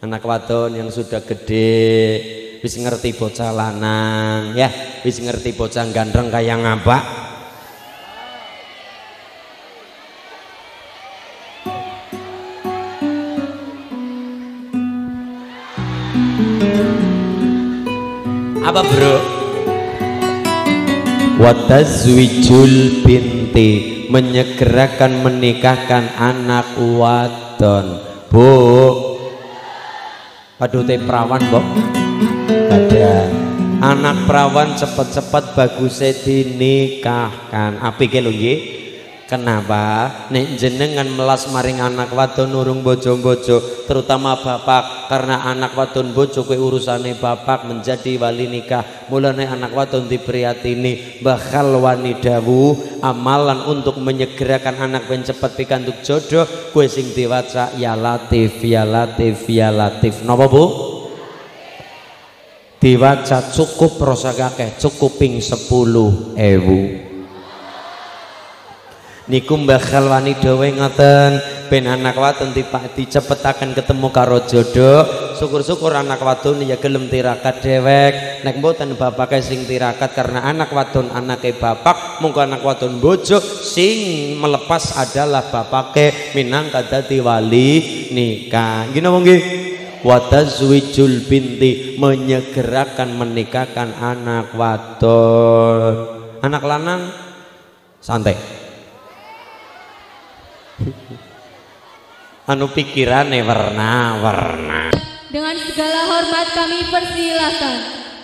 anak wadon yang sudah gede wis ngerti bocah lanang ya, wis ngerti bocah gandreng kayak ngapa. Apa bro? Watazwijul binti, menyegerakan menikahkan anak wadon. Bu, aduh teh perawan kok. Ada anak perawan cepet-cepet bagusnya dinikahkan. Apik lho nggih. Kenapa? Nek jenengan melas maring anak wadon urung bojo-bojo, terutama bapak, karena anak wadon bojo kuwi urusane bapak menjadi wali nikah. Mulane anak wadon dipriyatini bakal wani dawuh amalan untuk menyegerakan anak ben cepet pikantuk jodoh kuwi sing diwaca ya Latif, ya Latif, ya Latif. Napa Bu? Diwaca cukup rosa kakeh cukup ping 10.000 niku bakal wani dawe ngoten ben anak wadon dicepetaken ketemu karo jodoh. Syukur-syukur anak wadon ya gelem tirakat dhewek. Nek mboten bapake sing tirakat karena anak wadon anake bapak, mungko anak wadon bojo sing melepas adalah bapake minangka dadi wali nikah. Nggih napa nggih? Watazwijul binti, menyegerakan menikahkan anak wadon. Anak lanang santai anu pikirannya warna-warna. Dengan segala hormat kami persilahkan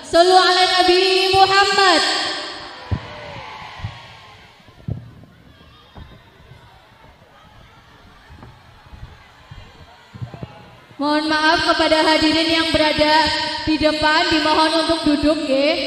Shollu ala Nabi Muhammad. Mohon maaf kepada hadirin yang berada di depan, dimohon untuk duduk nggih.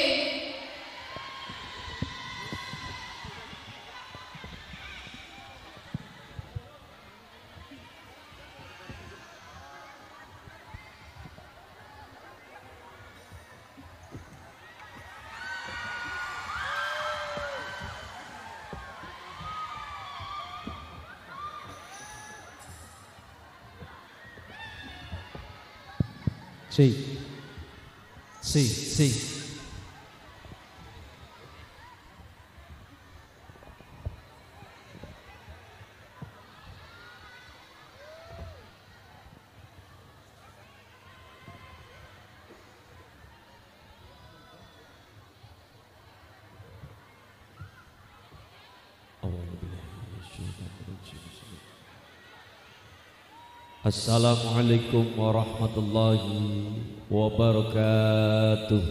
Si. Assalamualaikum warahmatullahi wabarakatuh.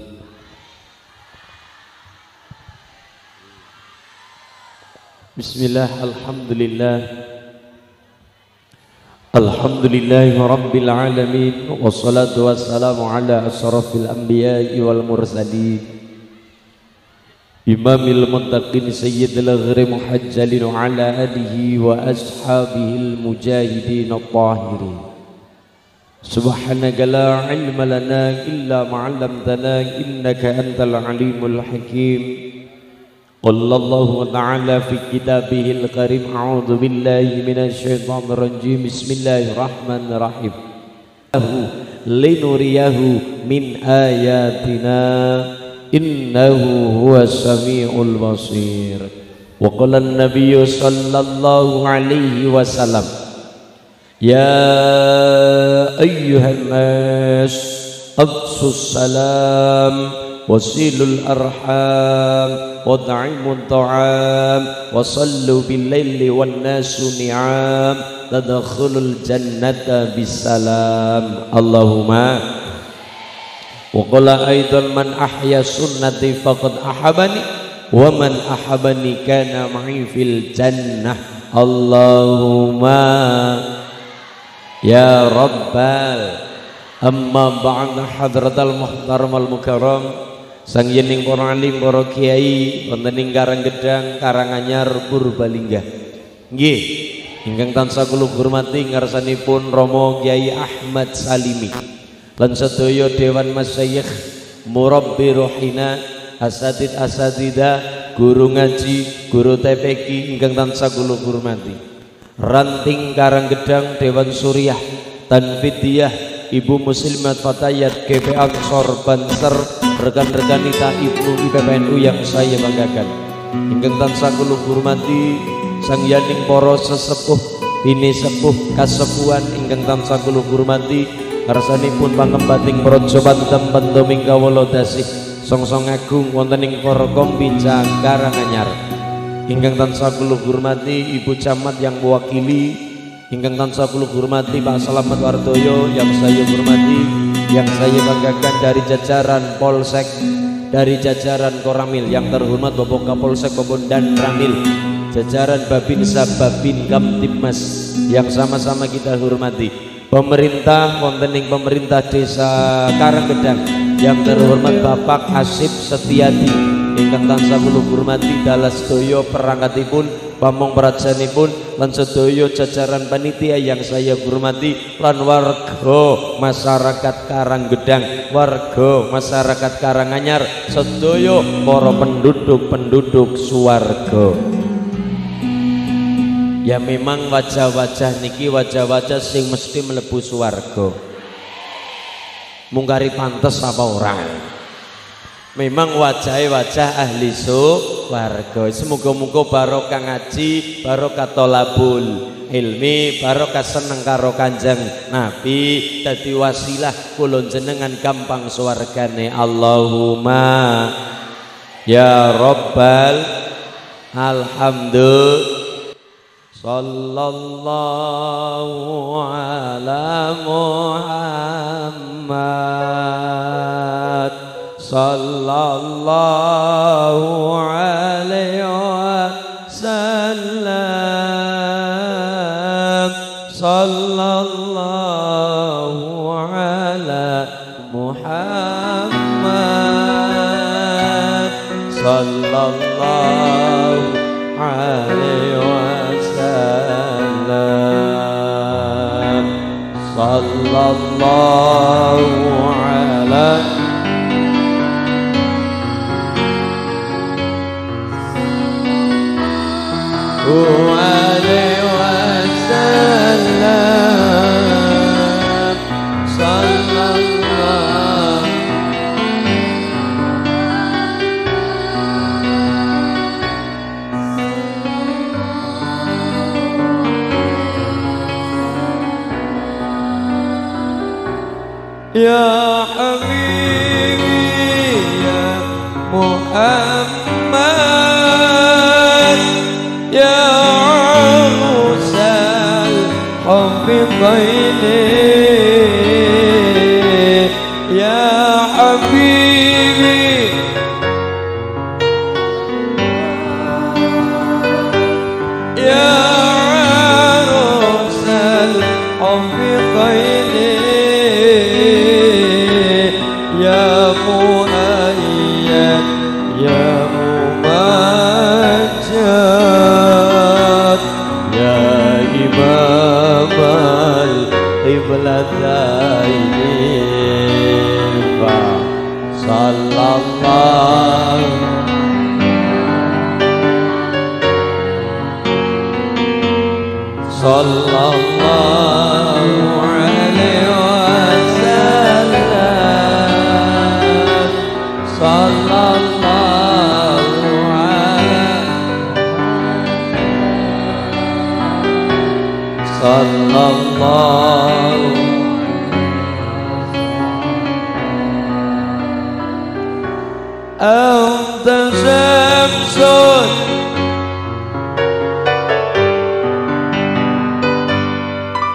Bismillah, alhamdulillah, alhamdulillahi rabbil alamin, wassalatu wassalamu ala asyrafil anbiya'i wal mursalin, imamil muttaqin sayyidil ghari muhajjalin ala alihi wa ashabihil mujahidin at-tahirin. Subhanaka la ilma lana illa ma'allamtana innaka antal alimul hakim. Qala Allahu ta'ala fi kitabihil karim, a'udzu billahi minasy syaithanir rajim, bismillahirrahmanirrahim, linuriyahu min ayatina innahu huwas samiul basir. Wa qala an-nabiyyu sallallahu alaihi wasallam, ya ayyuhan nas afsus salam wasilul arham wad'imut ta'am wasallu bil laili wan nasu ni'am tadkhulul jannata bisalam Allahumma. Wa qala aidan man ahya sunnati faqad ahabani wa man ahabani kana ma'i fil jannah Allahumma ya Rabbal. Amma ba'da, hadratal muhtaram al mukarram, sang yening para alim, para kiai wonten ing Karang Gedang, Karanganyar, Purbalingga. Nggih, ingkang tansah kula hormati ngarsanipun Rama Kyai Ahmad Salimi lan sedaya dewan masyayikh, murabbi ruhina, asatidah, guru ngaji, guru TPQ ingkang tansah kula hormati. Ranting Karang Gedang, Dewan Suriah, Tanfidiyah, Ibu Muslimat Fatayat GB Angsor Banser, rekan-rekan Nita Ibnu IPPNU yang saya banggakan. Ingkang tansah kula hormati sangyaning para sesepuh, bini sepuh kasepuhan ingkang tansah kula hormati, kersanipun pangembating praja Banten Pantoming Kawula Dasih songsong agung wonten ing para Kombincang Karanganyar. Ingkang tansah kula hormati Ibu Camat yang mewakili, ingkang tansah kula hormati Pak Slamet Wardoyo yang saya hormati, yang saya banggakan dari jajaran Polsek, dari jajaran Koramil, yang terhormat Bapak Kapolsek Komandan Ramil, jajaran Babinsa, Babin Kamtibmas yang sama-sama kita hormati, pemerintah kontening pemerintah Desa Karanggedang yang terhormat Bapak Asip Setiadi, ingkang tansah kula hormati Dalas Doyo perangkatipun, pamong prajanipun lan sedaya jajaran panitia yang saya hormati, lan warga masyarakat Karanggedang, warga masyarakat Karanganyar, sedaya para penduduk-penduduk swarga. Ya memang wajah-wajah niki wajah-wajah sing mesti mlebu swarga. Mungkari pantes apa ora? Memang wajah-wajah ahli swarga. Semoga-moga barokah ngaji, barokah tolabul ilmi, barokah seneng karo Kanjeng Nabi, dadi wasilah kula jenengan gampang swargane. Allahumma ya Rabbal alhamdulillah. Sallallahu ala Muhammad sallallahu alaihi wasallam, sallallahu ala Muhammad sallallahu alaihi wasallam, sallallahu ala. Ya Habibi ya Muhammad ya Musal Habibaini ya Habibi ya Musal Habibaini ya Mu'ayyad ya Mumajjad ya Imam al-Qiblatayn fa sallallahu. Sallallahu alaihi wasallam, sallallahu alaihi, sallallahu anta syamsun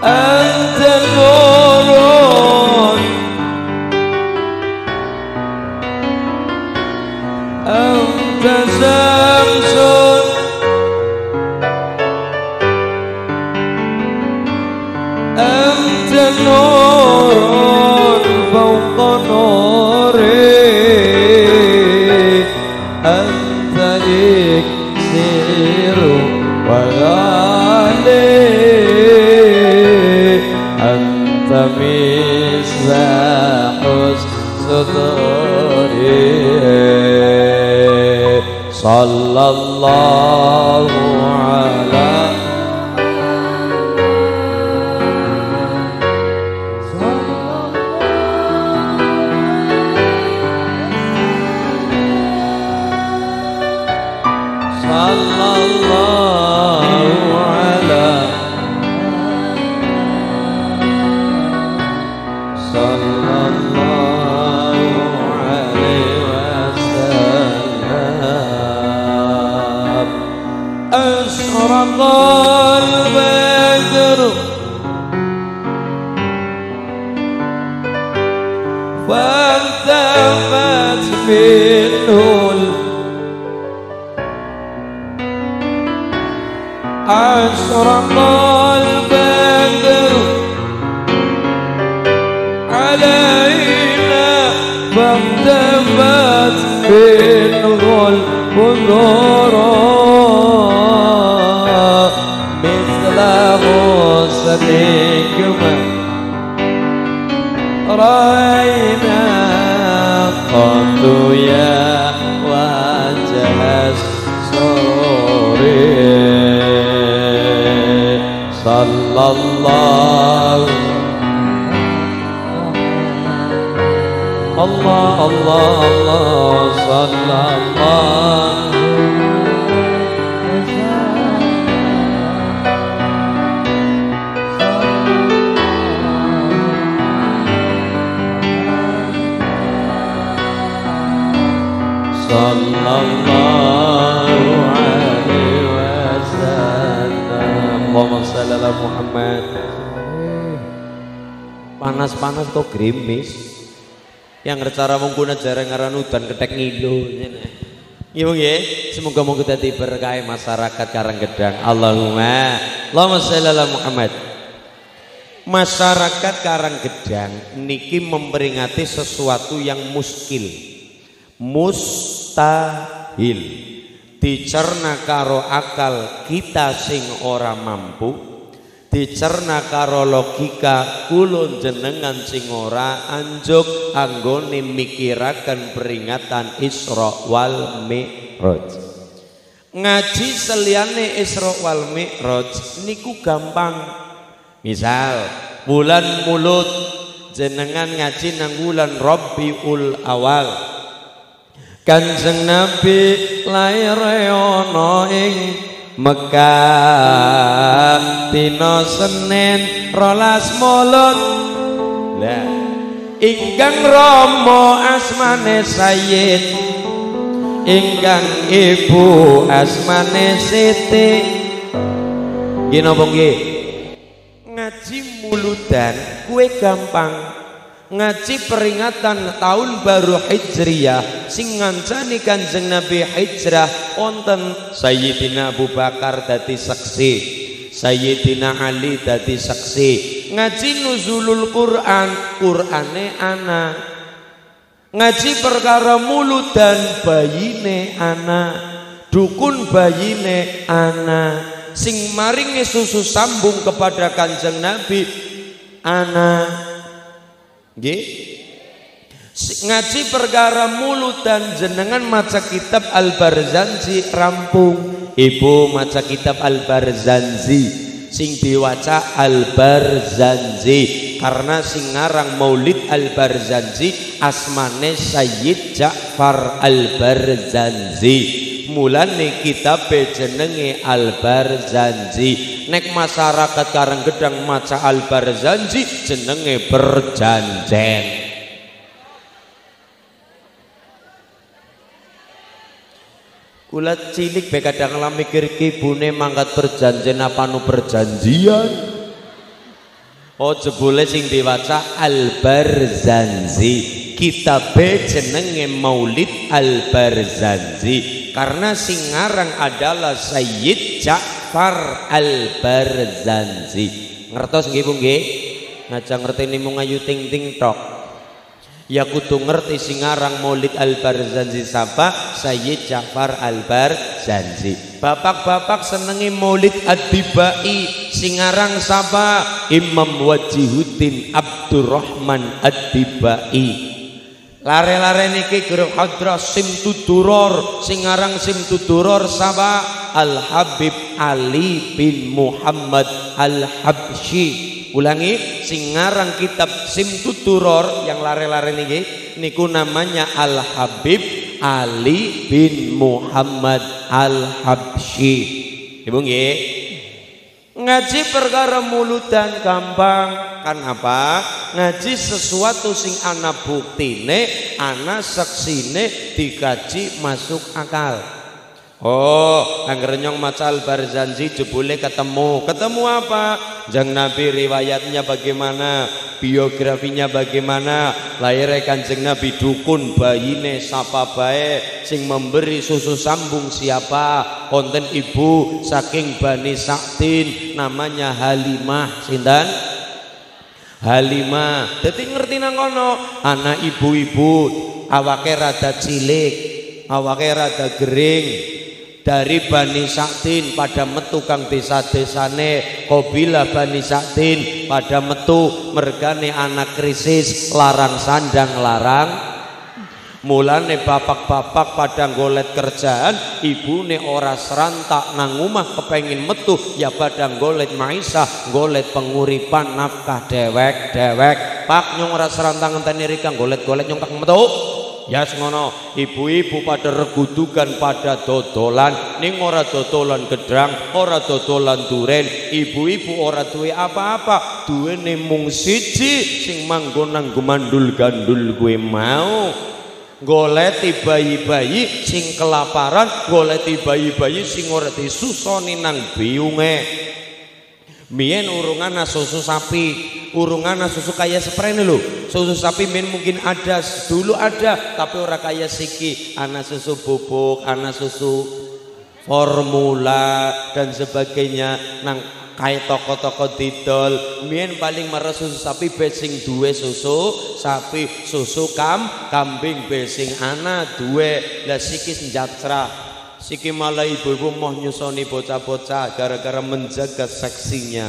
أنت النور أنت شمس أنت نور فوق نوري أنت إكسير وغالي misahus suduri, sallallahu ala sallallahu Panas kok grimis yang cara menggunakan jarang ngaran udan ketek ngilu ya mong ya semoga mong kita diberkahi masyarakat Karanggedang. Allahumma sholli ala Muhammad. Masyarakat Karanggedang niki memperingati sesuatu yang muskil mustahil dicerna karo akal kita sing ora mampu dicerna karo logika kulon jenengan sing ora anjuk anggone mikiraken peringatan Isra wal Mi'raj. Ngaji seliyane Isra wal Mi'raj niku gampang. Misal bulan Mulut jenengan ngaji nang bulan Rabiul Awal. Kanjeng Nabi lair ana ing Mekah dina Senin 12 Mulut. Lah ingkang Rama asmane Sayyid, ingkang Ibu asmane Siti. Nggih napa nggih? Ngaji muludan kuwe gampang. Ngaji peringatan tahun baru Hijriah sing ngancani Kanjeng Nabi hijrah wonten Sayyidina Abu Bakar dadi saksi, Sayyidina Ali dadi saksi. Ngaji nuzulul Quran, Qurane anak. Ngaji perkara mulut dan bayine anak, dukun bayine anak sing maringi susu sambung kepada Kanjeng Nabi anak. Ngaji perkara mulut dan jenengan maca kitab Al-Barzanji rampung. Ibu maca kitab Al-Barzanji sing diwaca Al-Barzanji karena sing ngarang Maulid Al-Barzanji asmane Sayyid Ja'far Al-Barzanji. Mulane kitabe jenenge Al-Barzanji. Nek masyarakat Karanggedang maca Al-Barzanji jenenge berjanjen. Kula cilik bae kadang kala mikir kibune mangkat berjanjen apa nu perjanjian. Oh jebule sing diwaca Al-Barzanji. Kitabe jenenge Maulid Al-Barzanji. Karena singarang adalah Sayyid Ja'far Al-Barzanji. Ngertos nggih Bu nggih? Ngajak ngerteni mung ayu ting ting tok. Ya kudu ngerti singarang Maulid Al-Barzanji sapa Sayyid Ja'far Al-Barzanji. Bapak-bapak senengi Maulid Ad-Dibai singarang sapa Imam Wajihuddin Abdurrahman Ad-Dibai. Lare-lare niki grup hadroh Simtuduror singarang Simtuduror sapa Al Habib Ali bin Muhammad Al Habsyi. Ulangi singarang kitab Simtuduror yang lare-lare niki niku namanya Al Habib Ali bin Muhammad Al Habsyi. Ibu nggih. Ngaji perkara muludan gampang kan apa? ngaji sesuatu sing ana buktine, ana seksine, digaji masuk akal. Oh, anggerenyong macal barzanji jebule ketemu. Ketemu apa? Jang Nabi riwayatnya bagaimana? Biografinya bagaimana? Lahirnya Kanjeng Nabi dukun, bayine sapa bae, sing memberi susu sambung siapa? Konten ibu saking Bani Saktin, namanya Halimah. Sinten? Halimah. Dadi ngerti nang kono, anak ibu-ibu, awake rada cilik, awake rada gering. Dari Bani Saktin pada metu kang desa-desane Qabilah Bani Saktin pada metu mergane anak krisis larang sandang larang mulane bapak-bapak pada golet kerjaan ibune ora serantak nang omah kepengin metu ya pada golet maisha golet penguripan nafkah dewek-dewek pak nyong ora serantak ngenteni rikang golet-golet nyong tak metu. Ya sengono ibu-ibu pada regudukan pada dodolan ning ora dodolan gedrang ora dodolan duren ibu-ibu ora duwe apa-apa duwene mung siji sing manggon nang gumandul gandul kuwi mau goleti bayi-bayi sing kelaparan goleti bayi-bayi sing ora disusoni nang biunge. Mien urungan susu sapi urungan susu kaya seprene lho susu sapi mien mungkin ada dulu ada tapi ora kaya siki ana susu bubuk ana susu formula dan sebagainya nang kaya toko-toko didol mien paling merah susu sapi besing duwe susu sapi susu kambing besing ana duwe lah siki senjatra siki malah ibu-ibu mau nyusoni bocah-bocah gara-gara menjaga seksinya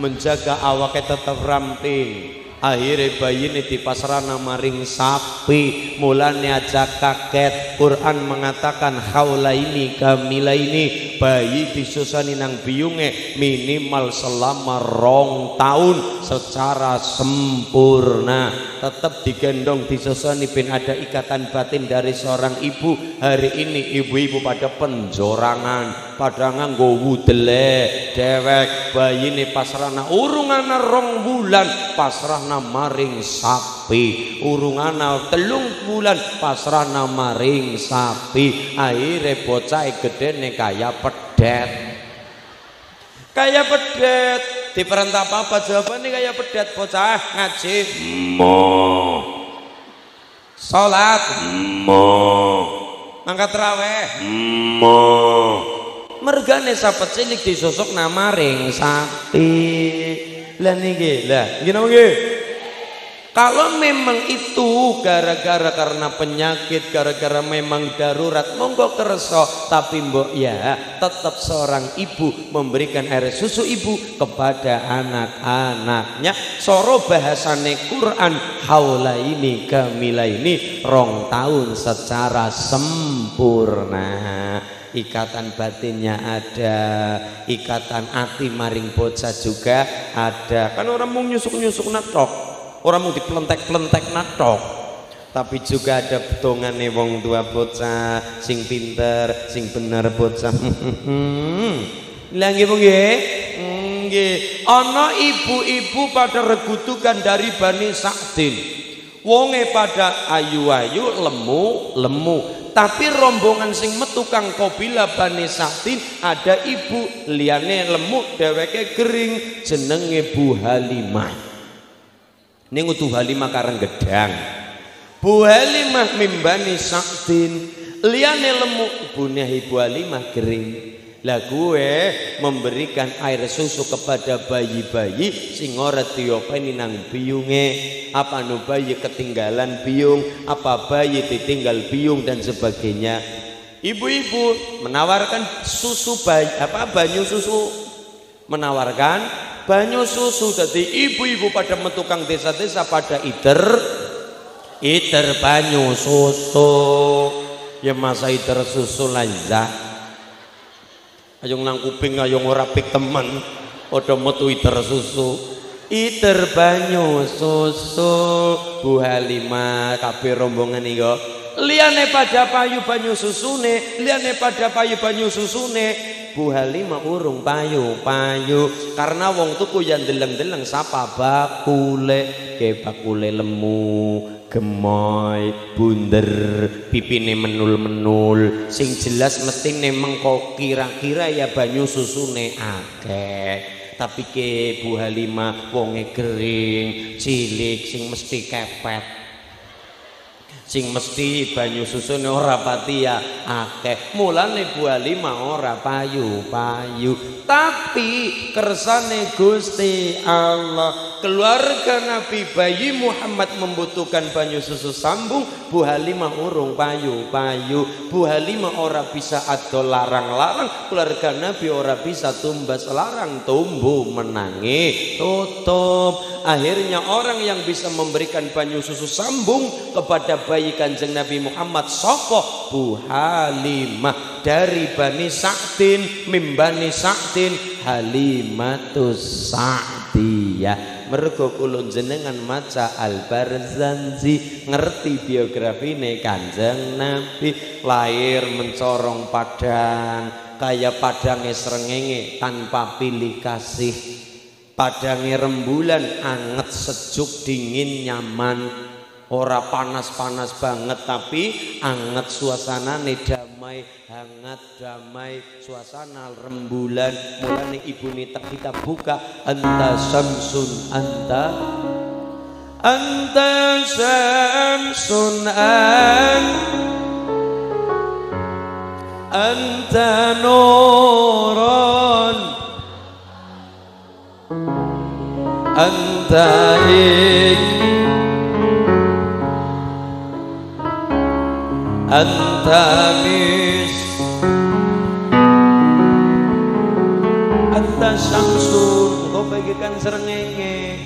menjaga awake tetap ramping akhirnya bayi ini dipasrana maring sapi mulane aja kaget Quran mengatakan haula ini kamila ini bayi disusani nang biyunge minimal selama 2 tahun secara sempurna tetap digendong disusani bin ada ikatan batin dari seorang ibu. Hari ini ibu-ibu pada penjorangan pada nganggo wudele dewek bayi ini pasrahna urungana 2 bulan pasrahna maring sapi urungana 3 bulan pasrahna maring sapi akhire bocahe gedene kaya pedet kaya pedet diperintah apa jawabannya kaya pedet bocah ngaji moh salat moh angkat raweh moh mergane sapet cilik disusuk nama ring sapi lah niki lah gini nggih. Kalau memang itu gara-gara karena penyakit, gara-gara memang darurat, monggo kerso. Tapi mbok ya, tetap seorang ibu memberikan air susu ibu kepada anak-anaknya. Soro bahasane Quran haula ini kamila ini 2 tahun secara sempurna. Ikatan batinnya ada, ikatan hati maring bocah juga ada. Kan orang mau nyusuk-nyusuk natok. Orang mau dipelentek-pelentek natok, tapi juga ada bedongane wong tua bocah, sing pinter, sing bener bocah. Lagi nggih, nggih. Ana ibu-ibu pada regutukan dari Bani Saktin. Wonge pada ayu-ayu, lemu-lemu. Tapi rombongan sing metu kang Qabilah Bani Saktin ada ibu liyane lemu, dheweke gering, jenenge Bu Halimah. Ning utuh Halimah Karang Gedang. Bu Halimah mimbani Saktin, liane lemuk bunya ibu Halimah gering. Lah gue memberikan air susu kepada bayi-bayi sing ora diopeni nang biyunge. Apa nu bayi ketinggalan biyung, apa bayi ditinggal biyung dan sebagainya. Ibu-ibu menawarkan susu bayi, apa banyu susu menawarkan banyu susu jadi ibu-ibu pada metukang desa-desa pada iter banyu susu ya masa iter susu lanjah ayong nang kuping ayong ora pik temen odo metu iter susu iter banyu susu Bu Halimah kabeh rombongan iki Liane pada payu banyu susune, liane pada payu banyu susune, Bu Halima urung payu-payu karena wong tuku yang deleng-deleng sapa bakule, ke bakule lemu, gemoy, bunder, pipine menul-menul, sing jelas mestine mengko kira-kira ya banyu susune akeh. Tapi ke Bu Halima wonge kering, cilik sing mesti kepet. Sing mesti banyu susune ora pati ya akeh, mulane Bu Halima ora payu-payu. Tapi kersane Gusti Allah, keluarga Nabi bayi Muhammad membutuhkan banyu susu sambung. Bu Halima urung payu-payu. Bu Halima ora bisa ado larang-larang, keluarga Nabi ora bisa tumbas larang, tumbuh menangi tutup. Akhirnya orang yang bisa memberikan banyu susu sambung kepada bayi Kanjeng Nabi Muhammad sapa? Bu Halimah dari Bani Sa'din, mim Bani Sa'din, Halimatus Sa'diyah. Mergo kula jenengan maca Al-Barzanji ngerti biografine Kanjeng Nabi, lahir mencorong Padang, kaya padange srengenge tanpa pilih kasih. Padange rembulan anget sejuk dingin nyaman, ora panas-panas banget tapi anget, suasanane damai hangat damai suasana rembulan. Mulane ibune tak kita buka anta samsun anta samsun anta nuron anta mis anta syamsun, engkau bagikan serengenge.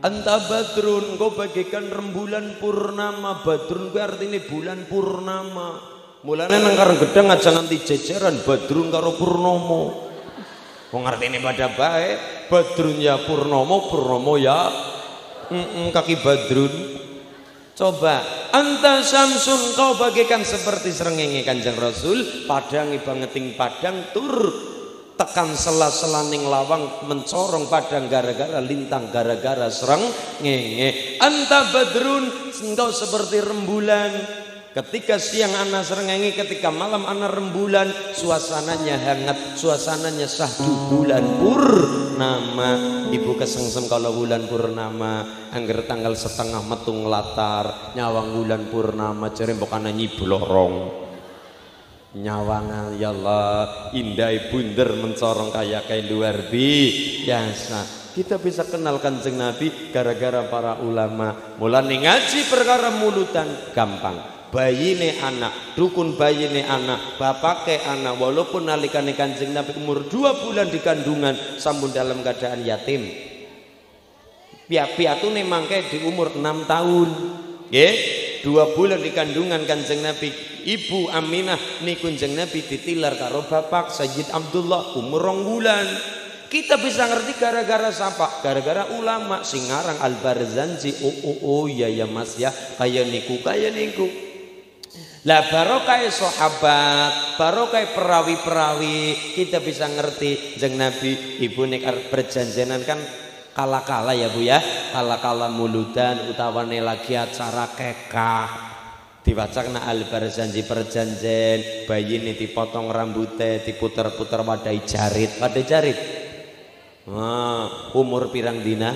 Anta badrun, engkau bagikan rembulan purnama. Badrun kuwi artine bulan purnama. Mulane nang Karang Gedang aja nganti jejeran badrun karo purnomo. Pengertiannya pada baik, badrun ya purnomo, purnomo ya kaki badrun. Coba anta samsun, kau bagikan seperti srengenge Kanjeng Rasul, padangi bangeting padang tur tekan sela-selaning lawang mencorong padang gara-gara lintang gara-gara srengenge. Anta badrun, engkau seperti rembulan. Ketika siang ana srengenge, ketika malam ana rembulan, suasananya hangat, suasananya sahdu bulan purnama. Ibu kesengsem kalau bulan purnama, angger tanggal setengah metung latar, nyawang bulan purnama jare mbok ana nyibu lorong. Nyawangan ya Allah, indai bunder mencorong kaya kain luar biasa. Kita bisa kenal Kanjeng Nabi gara-gara para ulama. Mulane ngaji perkara mulutan gampang. Bayine anak, dukun bayine anak, bapake anak, walaupun nalikane Kanjeng Nabi umur 2 bulan di kandungan sampun dalam keadaan yatim. Piatune mangke di umur 6 tahun. Nggih, 2 bulan di kandungan Kanjeng Nabi. Ibu Aminah niku Kanjeng Nabi ditilar karo bapak Sayyid Abdullah umur 2 bulan. Kita bisa ngerti gara-gara sapa? Gara-gara ulama singarang Al-Barzanji. Oh ya ya Mas ya, kaya niku. Lah barokah sahabat, barokah perawi-perawi, kita bisa ngerti Kanjeng Nabi. Ibu nek perjanjianan kan kala-kala ya Bu ya, kala-kala muludan utawane lagi acara kekah. Diwacana Al-Barzanji perjanjian, bayine dipotong rambutnya, diputer-puter wadai jarit. Umur pirang dina?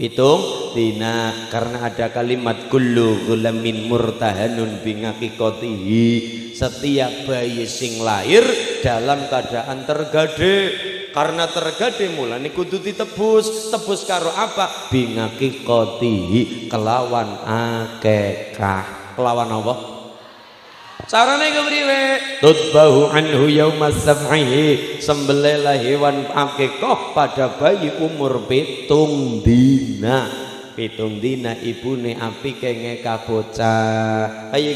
7 dina. Karena ada kalimat kullu gulamin murtahanun bingakikotihi, setiap bayi sing lahir dalam keadaan tergade. Karena tergade mulane kudu ditebus karo apa? Bingakikotihi, kelawan akekah. Kelawan apa? Carane kepriwe? Tutbahu anhu yauma sab'ihi, sembelihlah hewan akekah pada bayi umur 7 dina. 7 dina ibune apike ngekah bocah. Kaya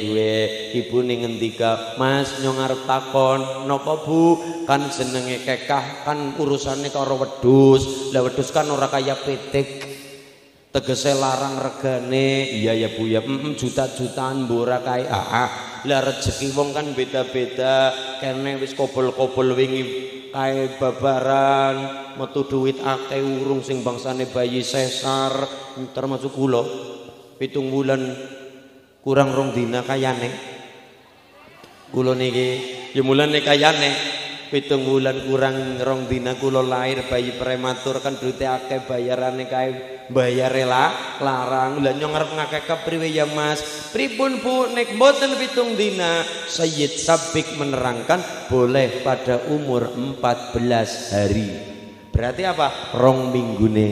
gue ibune ngendika, Mas nyong arep takon napa Bu? Kan jenenge kekah kan urusane karo wedhus. Lah wedhus kan ora kaya pitik. tegese larang regane, iya ya Bu ya, juta-jutaan mbora kae. Lah rezeki wong kan beda-beda, kene wis kopol-kopol wingi kae babaran, metu duit akeh urung sing bangsane bayi sesar, termasuk kula. 7 bulan kurang rong dina kayane. Kula niki ya mulane kayane 7 bulan kurang rong dina kula lahir bayi prematur kan duit akeh bayarane kae. Bayar rela larang lan nyong arep ngakeke priwe ya Mas? Pripun Bu nek mboten 7 dina? Sayyid Sabiq menerangkan boleh pada umur 14 hari. Berarti apa? Rong minggune.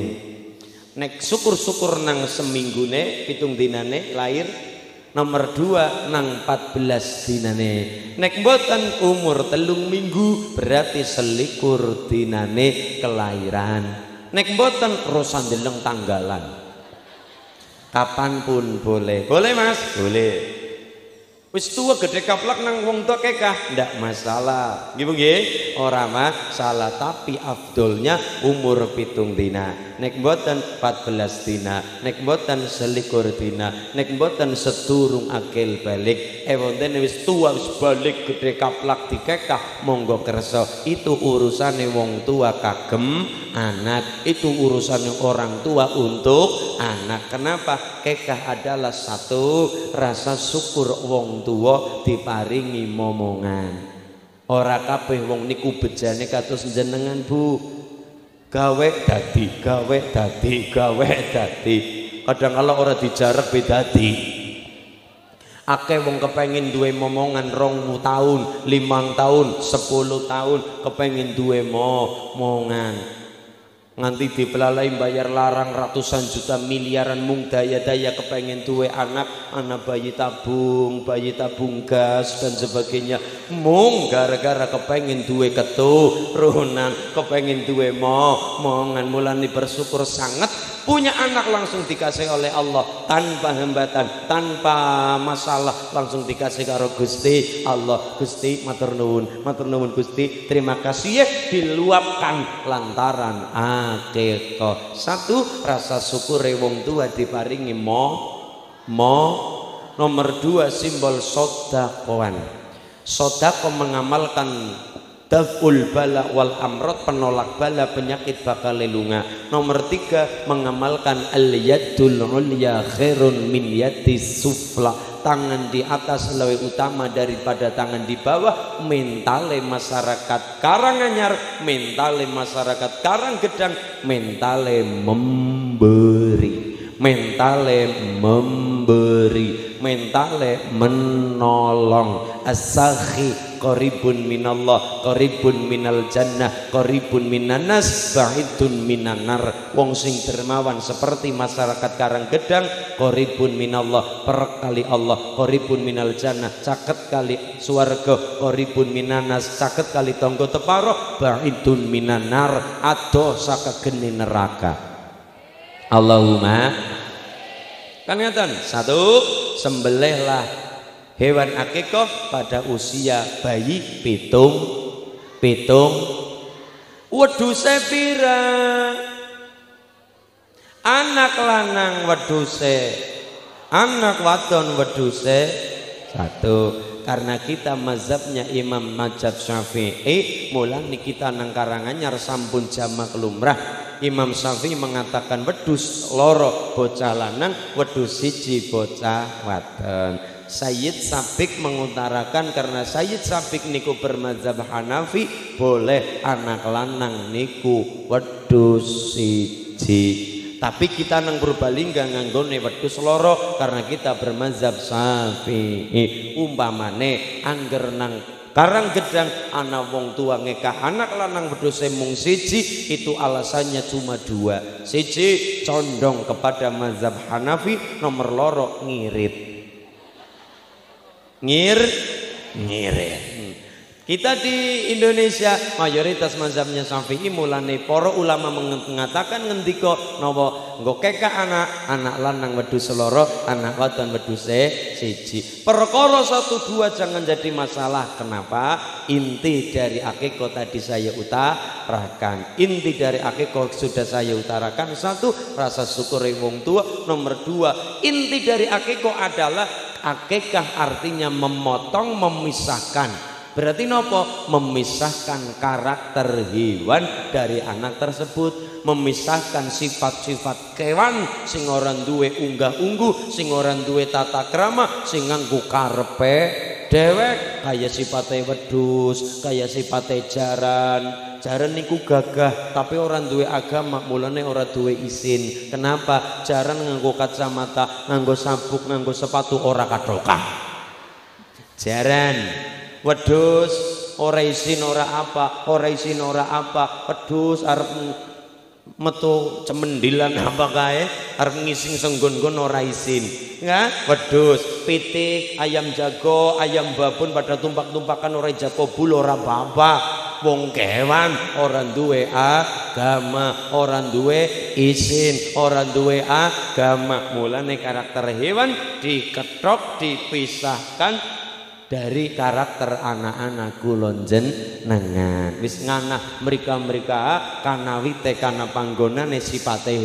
Nek syukur-syukur nang seminggune 7 dinane lahir, nomor 2 nang 14 dinane. Nek mboten umur 3 minggu berarti selikur dinane kelahiran. Nek mboten rosan deleng tanggalan, kapanpun boleh. Boleh Mas? Boleh. Wis tua gede kaplak nang wong tua kekah, ndak masalah. Nggih nggih, ora masalah. Tapi afdolnya umur 7 dina. Nek mboten 14 dina, nek mboten selikur dina, nek mboten seturung akil balik. Wonten wis tua wis balik gede kaplak dikekah, monggo kersa. Itu urusane wong tua kagem anak, itu urusannya orang tua untuk anak. Kenapa? Kekah adalah satu rasa syukur wong tua diparingi momongan. Ora kabeh wong niku bejane kados jenengan Bu. Gawe dadi, gawe dadi, gawe dadi. Kadang kala ora dijarek bedadi. Akeh wong kepengin duwe momongan 2 tahun, 5 tahun, 10 tahun kepengin duwe momongan. Nganti dipelalai bayar larang ratusan juta miliaran mung daya-daya kepengen duwe anak, anak bayi tabung gas dan sebagainya, mung gara-gara kepengen duwe keturunan, kepengen duwe momongan. Mulane bersyukur sangat punya anak, langsung dikasih oleh Allah tanpa hambatan, tanpa masalah, langsung dikasih karo Gusti Allah. Gusti matur nuwun, matur nuwun Gusti, terima kasih. Diluapkan lantaran anak. Akeko. Satu, rasa syukur wong tua diparingi nomor 2 simbol sodakoan. Sodako mengamalkan daful bala wal amrod, penolak bala penyakit bakal lelunga. Nomor 3 mengamalkan al-yadul ulya khairun min yadis sufla, tangan di atas lebih utama daripada tangan di bawah. Mentale masyarakat Karanganyar, mentale masyarakat Karang Gedang, mentale memberi, mentale memberi, mentale menolong. Asakhi qaribun minallah, qaribun minal jannah, qaribun minanas, ba'idun minanar. Wong sing dermawan seperti masyarakat Karang Gedang, qaribun minallah, perek kali Allah, qaribun minal jannah, caket kali swarga, qaribun minanas, caket kali tonggo teparo, ba'idun minanar, adoh sakageni neraka. Allahumma kan ngaten. 1, sembelihlah hewan akikoh pada usia bayi 7 wedu sepira anak lanang, weduse anak wadon, weduse 1. Karena kita mazhabnya Imam Mazhab Syafi'i, mulane kita nang Karanganyar sampun jamak lumrah. Imam Syafi'i mengatakan wedus 2 bocah lanang, wedus 1 bocah wadon. Sayyid Sabiq mengutarakan karena Sayyid Sabiq niku bermadzhab Hanafi, boleh anak lanang niku wedhus 1. Tapi kita nang Purbalingga nganggone wedhus 2 karena kita bermadzhab Syafi'i. Umpamane angger nang Karang Gedang anak wong tua ngekah anak lanang wedhuse mung 1, itu alasannya cuma 2. 1 condong kepada mazhab Hanafi, nomor 2 ngirit. Ngirit. Kita di Indonesia mayoritas mazhabnya Syafi'i, mulane para ulama mengatakan ngendika napa nggo kekak anak lanang wedhus loro, anak wadon wedhus siji. Perkara 1 2 jangan jadi masalah. Kenapa? Inti dari akikah tadi saya utarakan. Inti dari akikah sudah saya utarakan. 1, rasa syukur wong tua. Nomor 2, inti dari akikah adalah akikah artinya memotong, memisahkan. Berarti nopo? Memisahkan karakter hewan dari anak tersebut, memisahkan sifat-sifat kewan sing ora duwe unggah-ungguh, sing ora duwe tata krama, sing nganggo karepe dewek, kaya sifate wedhus, kaya sifate jaran. Jaran niku gagah tapi orang duwe agama, mulane orang duwe izin. Kenapa? Jaran nganggo kacamata, nganggo sabuk, nganggo sepatu, ora kadokah. Jaran. Wedhus ora isin ora apa, wedhus arep metu cemendilan apa kae, arep ngising senggon-nggon ora isin. Ya, wedhus, pitik, ayam jago, ayam babon pada tumpak-tumpakan ora jakobul ora apa-apa. Wong kewan ora duwe agama, ora duwe izin, ora duwe agama. Mulane karakter hewan diketok, dipisahkan dari karakter anak-anak kulonjen nangan wis nganah mereka-mereka kana wite kana panggonane sipate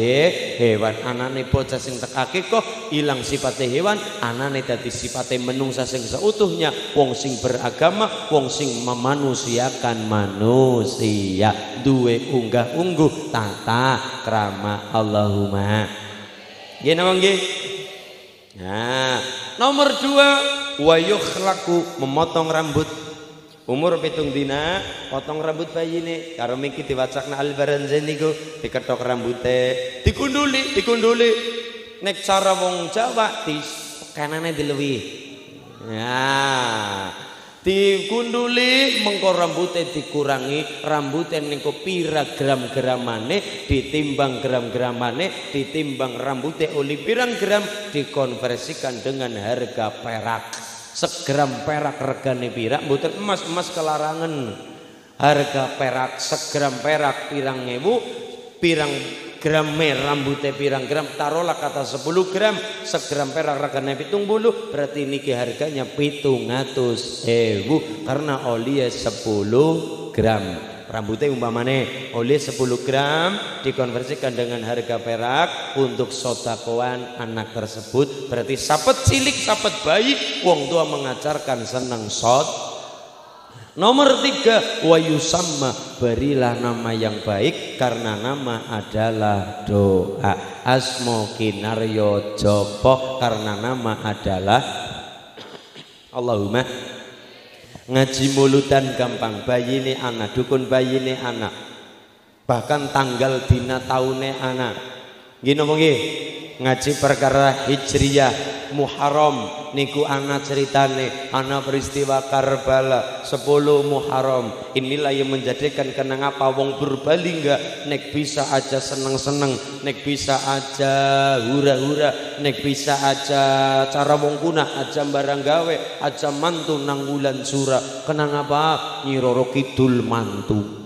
hewan. Anane bocah sing tekake kok ilang sipate hewan, anane dadi sipate menungsa sing seutuhnya, wong sing beragama, wong sing memanusiakan manusia, duwe unggah-ungguh tata krama. Allahumma nggih napa nggih. Nah, nomor 2, wayukhlaku memotong rambut. Umur 7 dina potong rambut bayi ini karo miki diwacakna albaranzen niku diketok rambute dikunduli nek cara wong Jawa di kanane diluwih. Nah, dikunduli mengko rambute dikurangi, rambute niku pira gram-gramane ditimbang, gram-gramane ditimbang, rambute oli pirang gram dikonversikan dengan harga perak. Segram perak regane pira? Mboten emas kelarangan. Harga perak segram perak pirang ewu, pirang gram rambute pirang gram, taruhlah kata 10 gram, segram perak regane 70, berarti niki harganya 700.000 karena oli 10 gram. Rambutnya umpamane oli 10 gram dikonversikan dengan harga perak untuk sodakoan anak tersebut. Berarti sapet cilik sapet bayi wong tua mengajarkan seneng sod. Nomor 3, wayusamma berilah nama yang baik karena nama adalah doa. Asmo kinaryo jopo karena nama adalah Allahumma. Ngaji muludan gampang, bayi ini anak, dukun bayi ini anak, bahkan tanggal dina taune anak. Gini mongi ngaji perkara hijriyah Muharram niku anak ceritane, anak peristiwa Karbala 10 Muharram. Inilah yang menjadikan kenang apa wong Purbalingga nek bisa aja seneng-seneng, nek bisa aja hura-hura, nek bisa aja cara wong kuna aja barang gawe aja mantu nang wulan sura kenang apa Nyi Roro Kidul mantu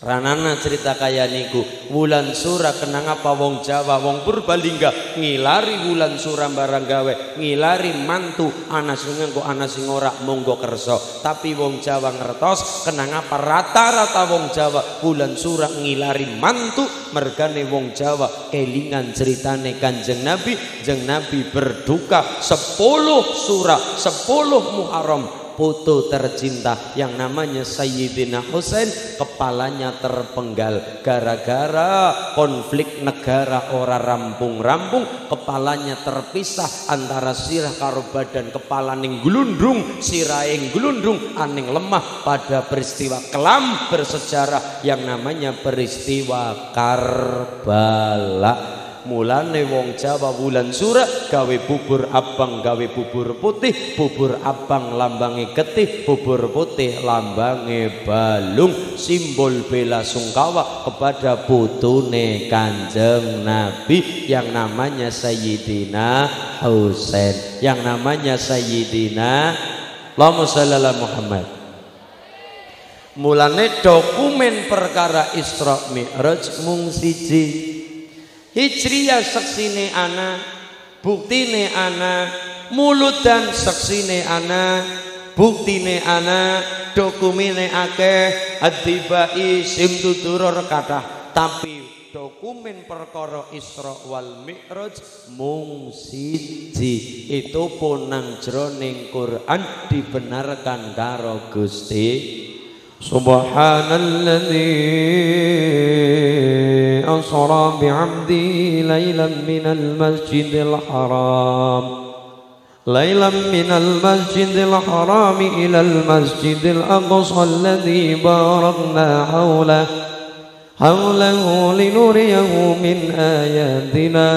ranana cerita kaya niku wulan sura kenang apa wong Jawa wong Purbalingga ngilari wulan sura barang gawe ngilari mantu anak sing nganggo anak sing ora monggo kerso. Tapi wong Jawa ngertos kenang apa rata-rata wong Jawa wulan sura ngilari mantu. Mergane wong Jawa kelingan ceritane Kanjeng Nabi. Jeng Nabi berduka 10 surah 10 Muharram. Putu tercinta yang namanya Sayyidina Husain kepalanya terpenggal gara-gara konflik negara ora rampung-rampung, kepalanya terpisah antara sirah karo badan, kepala ning glundrung sirahe glundrung aning lemah pada peristiwa kelam bersejarah yang namanya peristiwa Karbala. Mulane wong Jawa wulan sura gawe bubur abang, gawe bubur putih, bubur abang lambange getih, bubur putih lambange balung, simbol bela sungkawa kepada putune Kanjeng Nabi yang namanya Sayyidina Husain, yang namanya Sayyidina Allahumma shalli ala Muhammad. Mulane dokumen perkara Isra Mi'raj mung siji. Hijriyah seksine ana, buktine ana, muludan seksine ana, buktine ana, dokumene akeh, atibai simtuturur kathah. Tapi dokumen perkara Isra wal Mi'raj mung siji. Itu pun nang jroning Quran dibenarkan karo Gusti. Subhanalladzi asra bi'abdihi laylan minal masjidil haram ilal masjidil aqsa alladzi barakna hawlahu linuriyahu min ayatina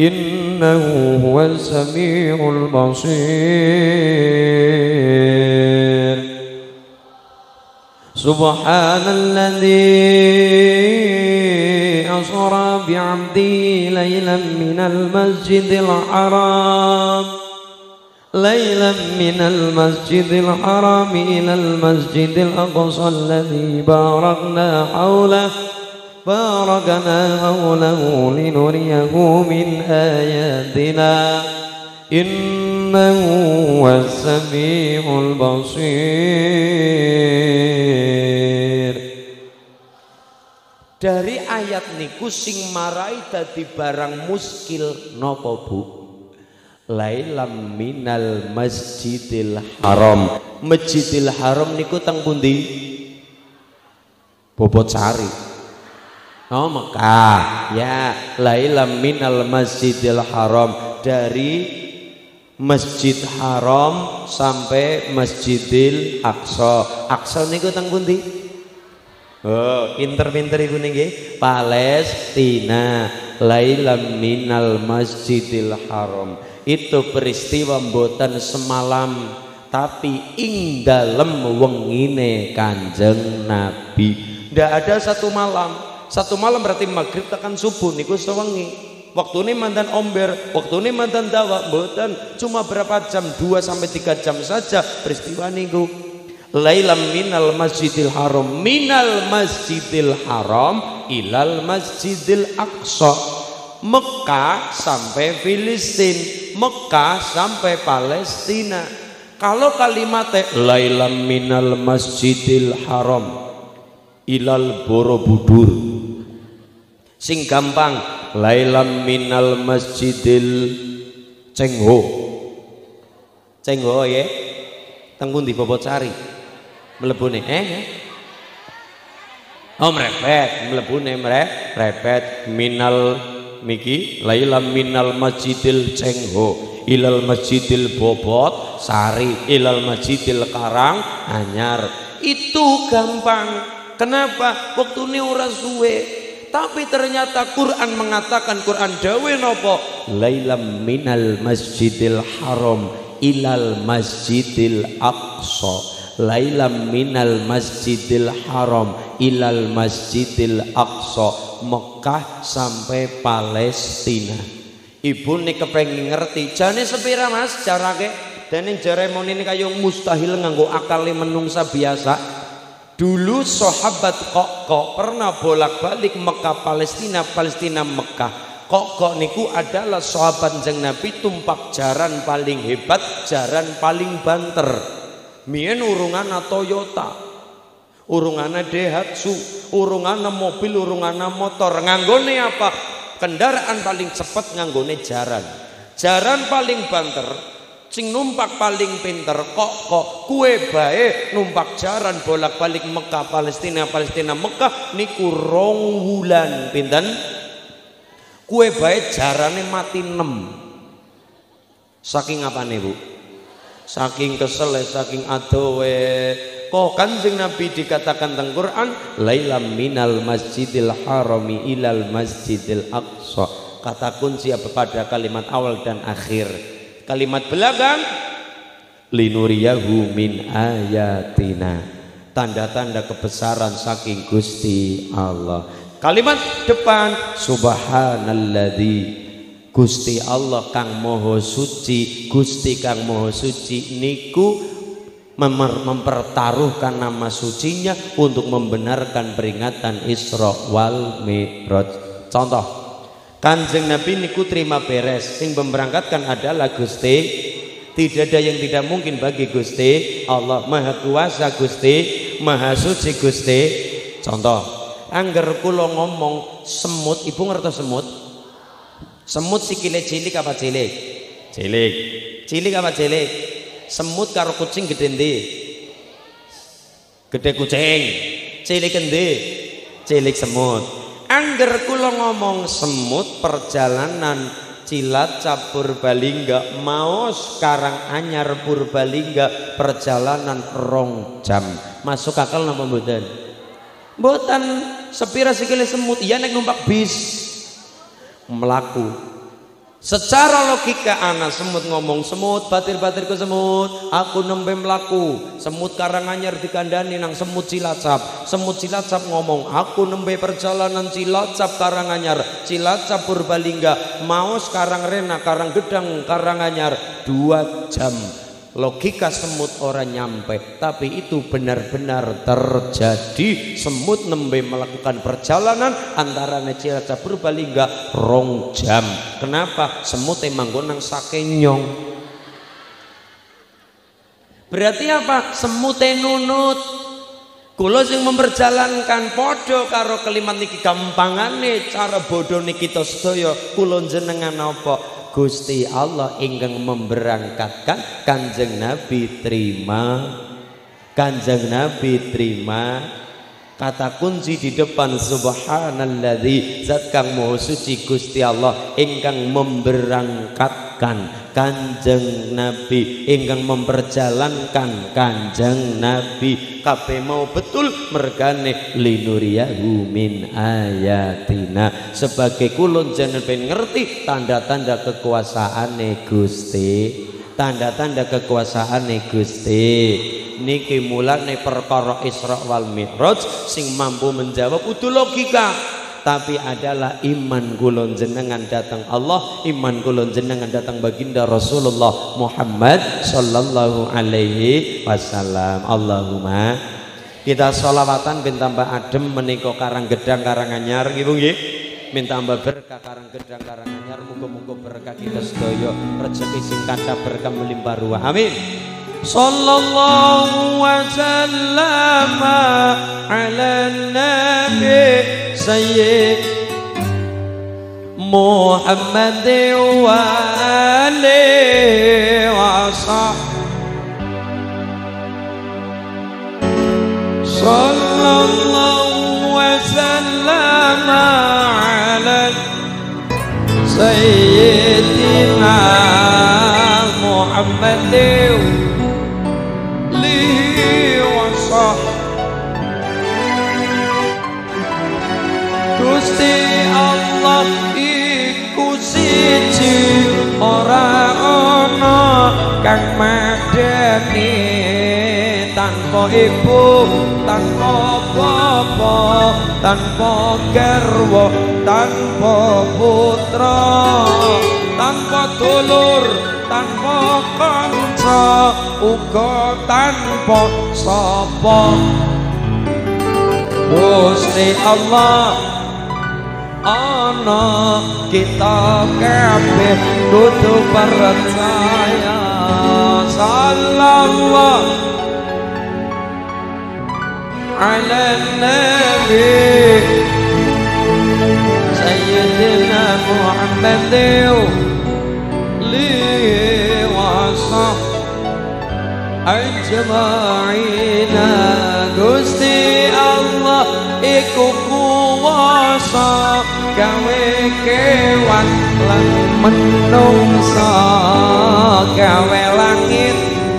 innahu huwas samiul basir. Subhanalladzi asra bi'abdihi laylan minal masjidil haram ilal masjidil aqsa alladzi barakna hawlahu linuriyahu min ayatina innahu huwas samiul basir. Dari ayat niku sing marai dadi barang muskil napa Bu? Lailam minal masjidil haram. Masjidil haram niku teng pundi? Bobot sari. Oh Mekah. Ya, lailam minal masjidil haram. Dari Masjid Haram sampai Masjidil Aqsa. Aqsa niku teng pundi? Oh, pinter-pinter iku niki Palestina. Lailam minal masjidil haram. Itu peristiwa mboten semalam, tapi ing dalem wengine Kanjeng Nabi. Ndak ada satu malam. Satu malam berarti maghrib tekan subuh niku sewengi. Waktune mantan omber, waktune mantan dawa, mboten cuma berapa jam, 2 sampai 3 jam saja peristiwa niku. Lailam minal masjidil haram ilal masjidil aqsa. Mekah sampai Filistin, Mekah sampai Palestina. Kalau kalimatnya lailam minal masjidil haram ilal Borobudur, sing gampang lailam minal masjidil Cengho ya teng pundi Bobotsari melebune merepet minal niki lailam minal masjidil Cengho ilal masjidil Bobot Sari ilal masjidil Karanganyar. Itu gampang. Kenapa? Waktune ora suwe. Tapi ternyata Quran mengatakan, Quran dawe napa? Lailam minal masjidil haram ilal masjidil aqsa. Lailam minal masjidil haram ilal masjidil aqsa. Mekah sampai Palestina. Ibu nih kepengin ngerti jane sepira Mas jarake? Dene jaremoni ini kayak mustahil nganggo akale menungsa biasa. Dulu sahabat Kokok pernah bolak-balik Mekah Palestina, Palestina Mekah. Kokok niku adalah sahabat Kanjeng Nabi, tumpak jaran paling hebat, jaran paling banter. Mien urungana Toyota, urungana Daihatsu, urungana mobil, urungana motor. Nganggone apa? Kendaraan paling cepet nganggone jaran. Jaran paling banter, sing numpak paling pinter. Kok kue bae numpak jaran bolak-balik Mekah Palestina, Palestina Mekah niku rong wulan pinten. Kue bae jarane mati 6. Saking apane Bu? Saking kesel, saking adowe. Kok Kanjeng Nabi dikatakan teng Quran lailam minal masjidil harami ilal masjidil aqsa. Kata kunci pada kalimat awal dan akhir. Kalimat belakang linuriyahu min ayatina, tanda-tanda kebesaran saking Gusti Allah. Kalimat depan subhanalladzi, Gusti Allah kang Maha Suci, Gusti kang Maha Suci niku mempertaruhkan nama sucinya untuk membenarkan peringatan Isra wal Mi'raj. Contoh, Kanjeng Nabi niku terima beres, sing memberangkatkan adalah Gusti. Tidak ada yang tidak mungkin bagi Gusti Allah, Maha Kuasa Gusti, Maha Suci Gusti. Contoh, angger kula ngomong semut, ibu ngerti semut? Semut sikile cilik apa cilik? Cilik. Cilik apa cilik? Semut karo kucing gede ndi? Gede kucing. Cilik ndi? Cilik semut. Angger kula ngomong semut, perjalanan Cilacap Purbalingga, maos Karanganyar Purbalingga, perjalanan 2 jam. Masuk akal napa mboten? Mboten. Sepira sikile semut, iya nek numpak bis melaku. Secara logika ana semut ngomong, semut batir-batirku semut, aku nembe melaku. Semut Karanganyar dikandani nang semut Cilacap. Semut Cilacap ngomong, aku nembe perjalanan Cilacap Karanganyar, Cilacap Purbalingga, maos Karangrena, Karang Gedang, Karanganyar 2 jam. Logika semut orang nyampe, tapi itu benar-benar terjadi. Semut nembe melakukan perjalanan antara Cilacap Purbalingga 2 jam. Kenapa? Semut emang gonang sakenyong. Berarti apa? Semut nunut. Kula sing memperjalankan podo karo kalimat niki gampangane cara bodoh niki kita sedaya. Kula jenengan apa? Gusti Allah ingkang memberangkatkan Kanjeng Nabi terima, Kanjeng Nabi terima. Kata kunci di depan subhanalladzi, zat kang maha suci Gusti Allah ingkang memberangkatkan Kanjeng Nabi, ingkang memperjalankan Kanjeng Nabi. Kabeh mau betul mergane linuriyahu min ayatina, sebagai kulon jeneng ben ngerti tanda-tanda kekuasaane Gusti, tanda-tanda kekuasaane Gusti. Niki mulane perkara Isra wal Mi'raj, sing mampu menjawab kudu logika, tapi adalah iman kulon jenengan datang Allah, iman kulon jenengan datang baginda Rasulullah Muhammad sallallahu alaihi wasallam. Allahumma kita sholawatan bin tambah adem menika Karang Gedang Karanganyar gitu nggih, bin tambah berkah Karang Gedang Karanganyar, muga-muga berkah kita sedaya, rezeki sing kathah berkah melimpah ruah. Amin. Sallallahu wa sallama ala nabi sayyid Muhammad wa alihi wa sahbihi. Sallallahu wa sallama ala sayyidina Muhammad. Gusti Allah iku siji, ora ana kang madani, tanpa ibu, tanpa bapa, tanpa garwa, tanpa putra, tanpa dulur, tanpa kanca, uga tanpa sapa. Gusti Allah ana kita kabeh kudu percaya. Sallallahu ala nabi sayyidina Muhammad li wa sah ajma'ina. Gusti Allah iku kuwasa gawe kewan lan menungsa, gawe langit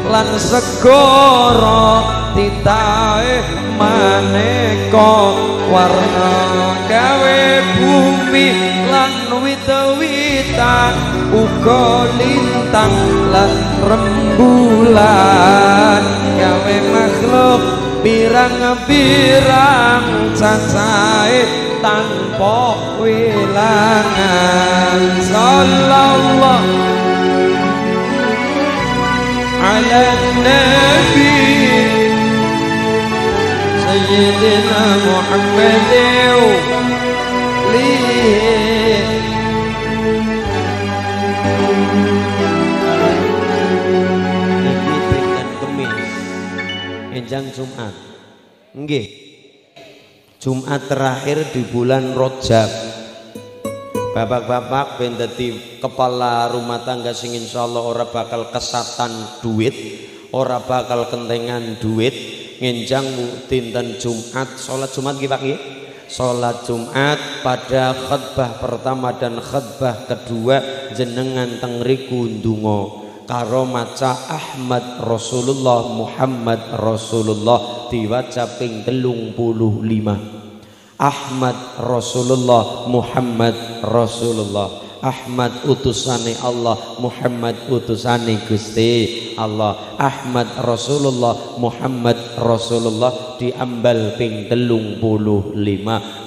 lan segara, titahe maneka warna, gawe bumi lan wit-witan, uga lintang lan rembulan, gawe makhluk pirang-pirang cacahe tanpa wilangan. Sallallahu ala nabi سيدنا محمد ليه niki dan kemis enjang Jumat nggih Jumat terakhir di bulan Rajab. Bapak-bapak ben dadi kepala rumah tangga sing insyaallah ora bakal kesatan duit, ora bakal kentengan duit, ngenjang dinten Jumat, salat Jumat nggih Pak nggih. Salat Jumat pada khutbah pertama dan khutbah kedua jenengan teng riku ndonga karo maca Ahmad Rasulullah Muhammad Rasulullah diwaca ping 35. Ahmad Rasulullah Muhammad Rasulullah, Ahmad utusane Allah, Muhammad utusane Gusti Allah. Ahmad Rasulullah Muhammad Rasulullah diambal ping 35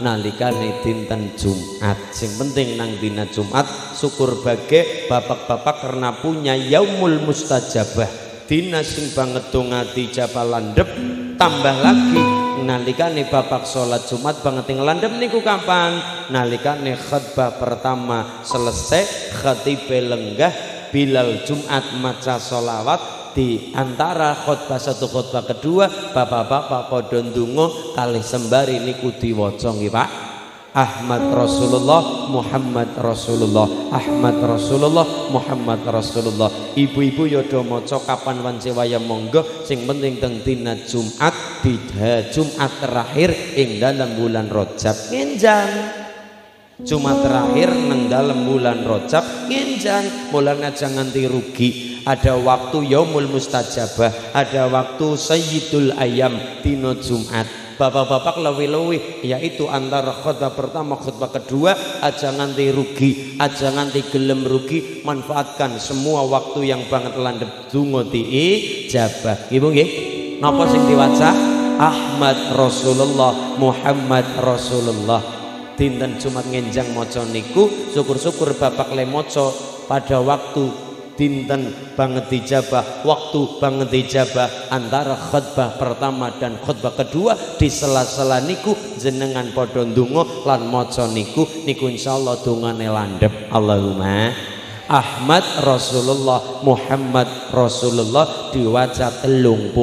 nalikane dinten Jumat. Sing penting nang dina Jumat syukur bagi bapak-bapak karena punya yaumul mustajabah. Dina sing banget ngati jabal landep tambah lagi nalikane bapak sholat Jumat banget yang landep niku kapan? Nalikane khutbah pertama selesai, khatibe lenggah bilal Jumat maca sholawat di antara khutbah satu khutbah kedua bapak-bapak padha ndonga kalih sembari niku diwaca nggih Pak. Ahmad Rasulullah Muhammad Rasulullah, Ahmad Rasulullah Muhammad Rasulullah. Ibu-ibu yodo moco kapan wance waya monggo sing penting teng dina Jumat di Jumat terakhir ing dalam bulan Rajab nginjang. Jumat terakhir nang dalam bulan Rajab nginjang. Mulane jangan dirugi. Ada waktu yaumul mustajabah, ada waktu sayyidul ayam dina Jumat. Bapak-bapak lewi-lewi yaitu antara khutbah pertama khutbah kedua aja nganti rugi, aja nganti gelem rugi, manfaatkan semua waktu yang banget landep donga diijabah. Ibu nggih napa sing diwaca? Ahmad Rasulullah Muhammad Rasulullah dinten Jumat ngenjang maca niku syukur-syukur bapak le maca pada waktu dinten banget dijabah, waktu banget dijabah antara khutbah pertama dan khutbah kedua di sela-sela niku jenengan padha ndonga lan maca niku niku insyaallah dongane landhep. Allahumma Ahmad Rasulullah Muhammad Rasulullah diwaca 35.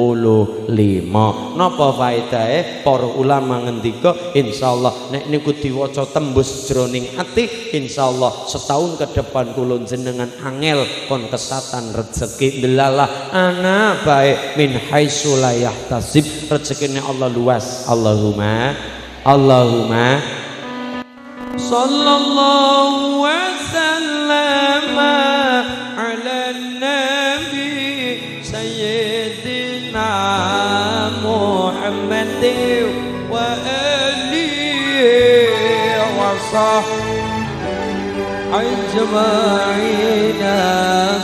Napa faedahe? Para ulama ngendika insyaallah nek niku diwaca tembus jroning ati insyaallah setahun ke depan kula jenengan angel kon kesatan rezeki delalah ana bae min haitsu la yahtasib rezekine Allah luas. Allahumma Allahumma sallallahu wasallam ala nabi sayyidina Muhammad wa alihi wa sahbihi ajma'in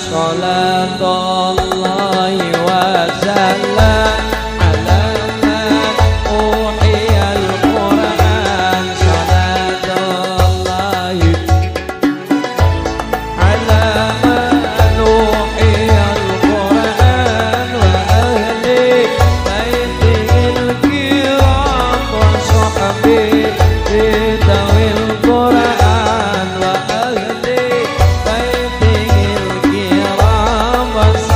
sallallahu wa sallam. What's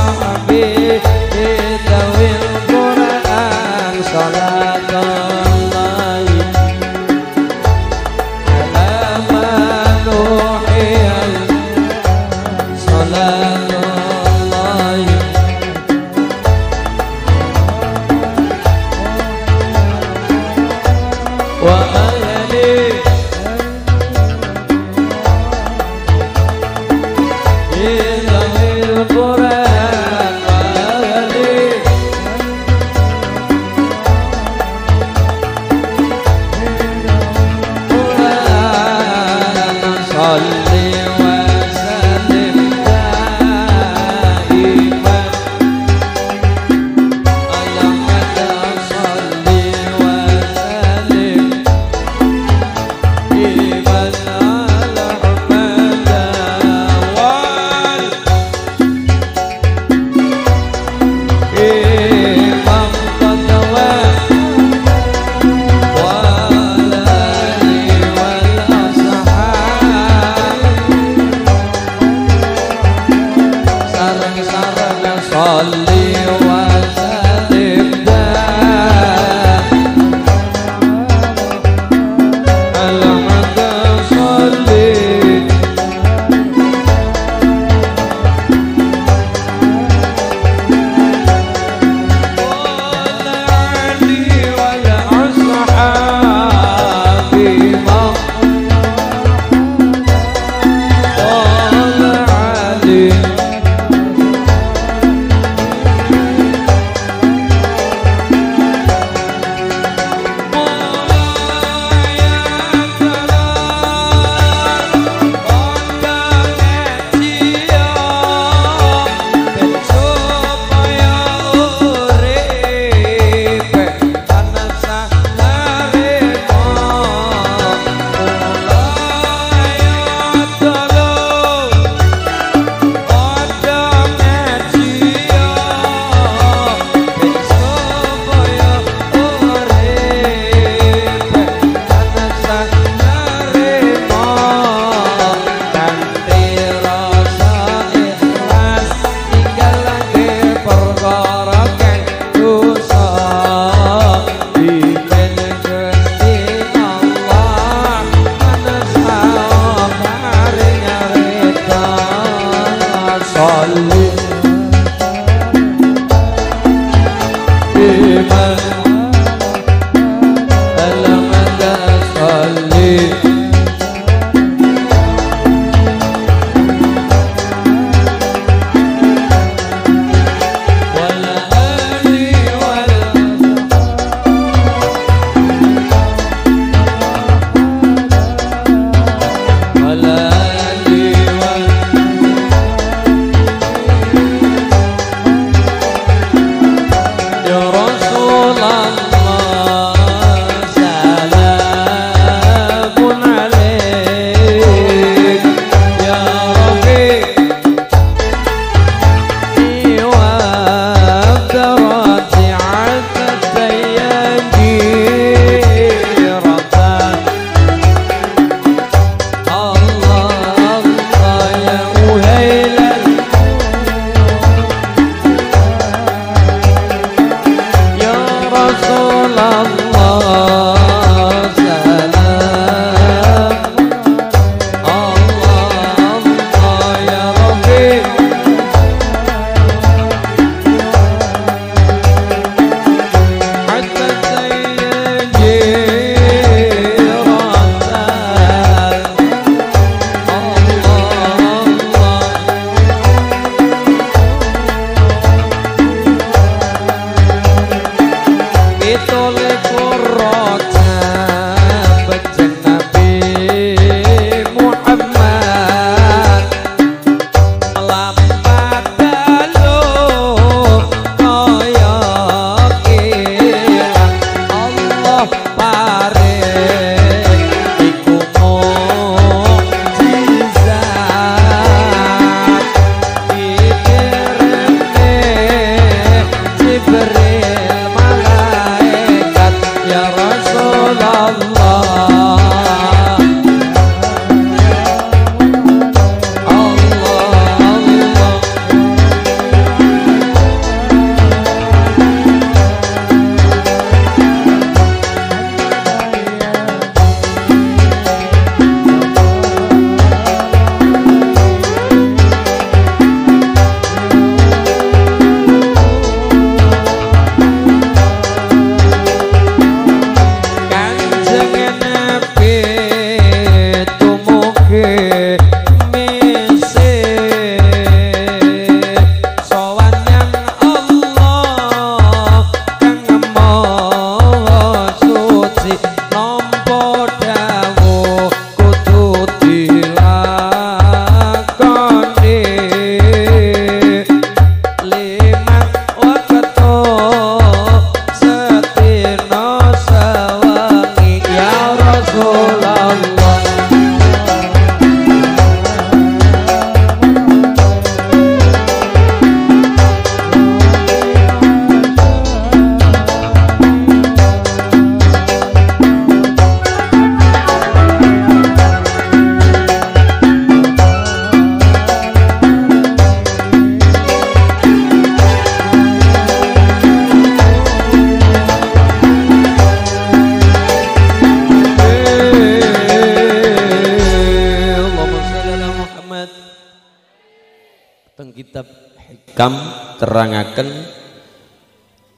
Pengkitab Hikam terangaken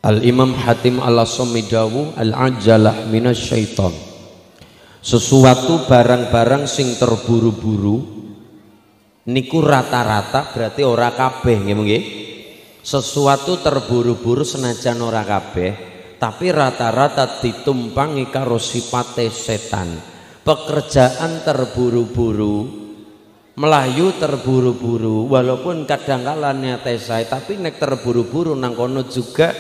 Al Imam Hatim al-Asami dawu al-ajalah minasyaiton. Sesuatu barang-barang sing terburu-buru niku rata-rata berarti ora kabeh nggih mengki. Sesuatu terburu-buru senajan ora kabeh, tapi rata-rata ditumpangi karo sipate setan. Pekerjaan terburu-buru, melayu terburu-buru, walaupun kadang-kala niate sae, tapi nek terburu-buru nang kono juga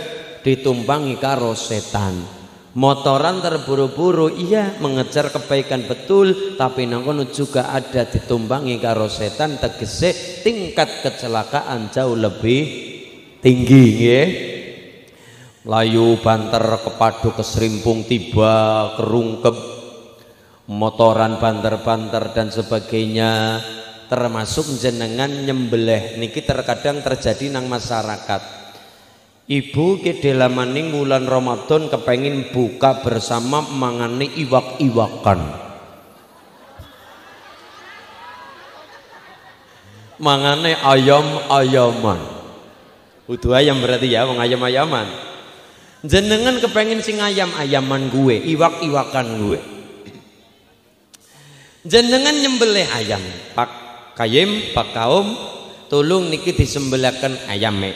ditumpangi karo setan. Motoran terburu-buru, iya, mengejar kebaikan betul, tapi nangkono juga ada ditumpangi karo setan, tegese tingkat kecelakaan jauh lebih tinggi ya. Layu banter kepadu keserimpung tiba kerungkep, motoran banter-banter dan sebagainya, termasuk jenengan nyembelih niki terkadang terjadi nang masyarakat. Ibu kedalamaning bulan Ramadan kepengin buka bersama mangane iwak-iwakan. Mangane ayam-ayaman. Udu ayam berarti ya, wong ayam-ayaman. Jenengan kepengin sing ayam-ayaman gue, iwak-iwakan gue. Jenengan nyembelih ayam, Pak Kayim, Pak Kaum, tolong niki disembelihkan ayame.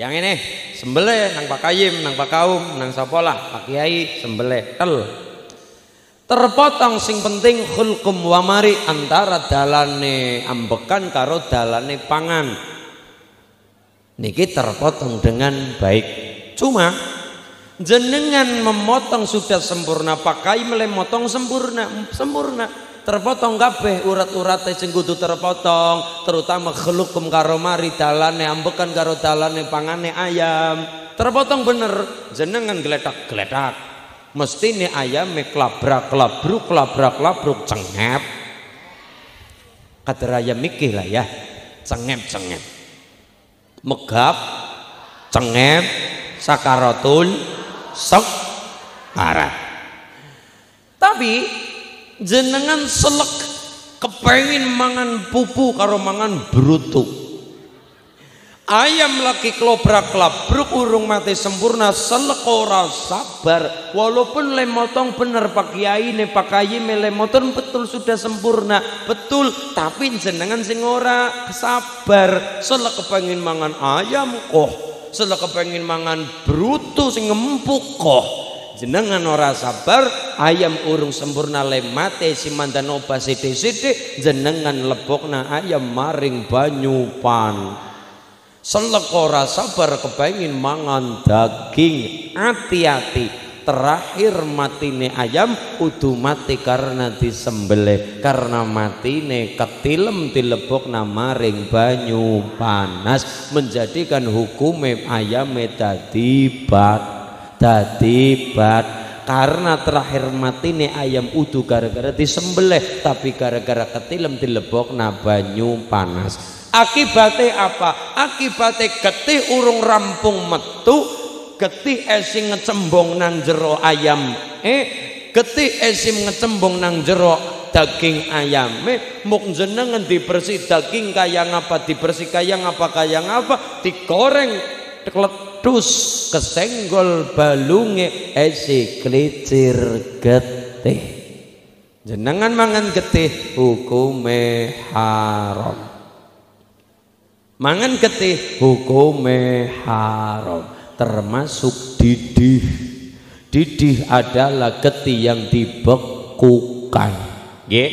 Yang ini sembelih nang Pak Kayim, nang Pak Kaum, nang sapolah, Pak Kiai sembelih tel. Terpotong sing penting khulqum wa mari antara dalane ambekan karo dalane pangan. Niki terpotong dengan baik. Cuma jenengan memotong sudah sempurna, Pak Kiai melemotong sempurna. Terpotong kabeh urat-urate sing kudu terpotong, terutama khulukum karo mari dalane ambekan karo dalane pangane ayam. Terpotong bener, jenengan geletak-geletak. Mestine ayame klabrak-klabruk cengep. Kadar ayam iki lah ya, cengep. Megap, cengep, sakaratul sakara. Tapi jenengan selek kepengin mangan pupu karo mangan brutu. Ayam lagi klobrak-klabruk urung mati sempurna, selek ora sabar. Walaupun lemotong bener Pak Kiai ne Pak Kayi melemotong betul sudah sempurna, betul, tapi jenengan sing ora sabar. Selek kepengin mangan ayam kok, selek kepengin mangan brutu sing empuk kok. Jenengan ora sabar, ayam urung sempurna lemate simandan oba sithik-sithik, jenengan lebokna ayam maring banyu pan. Selek ora sabar kepengin mangan daging, hati-hati, terakhir matine ayam kudu mati karena disembelih, karena matine ketilem dilebokna maring banyu panas, menjadikan hukume ayame dadi bat. Karena terakhir matine ayam utuh gara-gara disembelih, tapi gara-gara ketilem dilebokna banyu panas. Akibate apa? Akibate getih urung rampung metu, getih esing ngecembong nang jero ayam. Getih esing ngecembong nang jero daging ayam. Mung jenengan dibersih daging kaya ngapa digoreng teklet dus kesenggol balunge esi klicir getih. Jenengan mangan getih hukume haram. Termasuk didih. Didih adalah getih yang dibekukan. Nggih.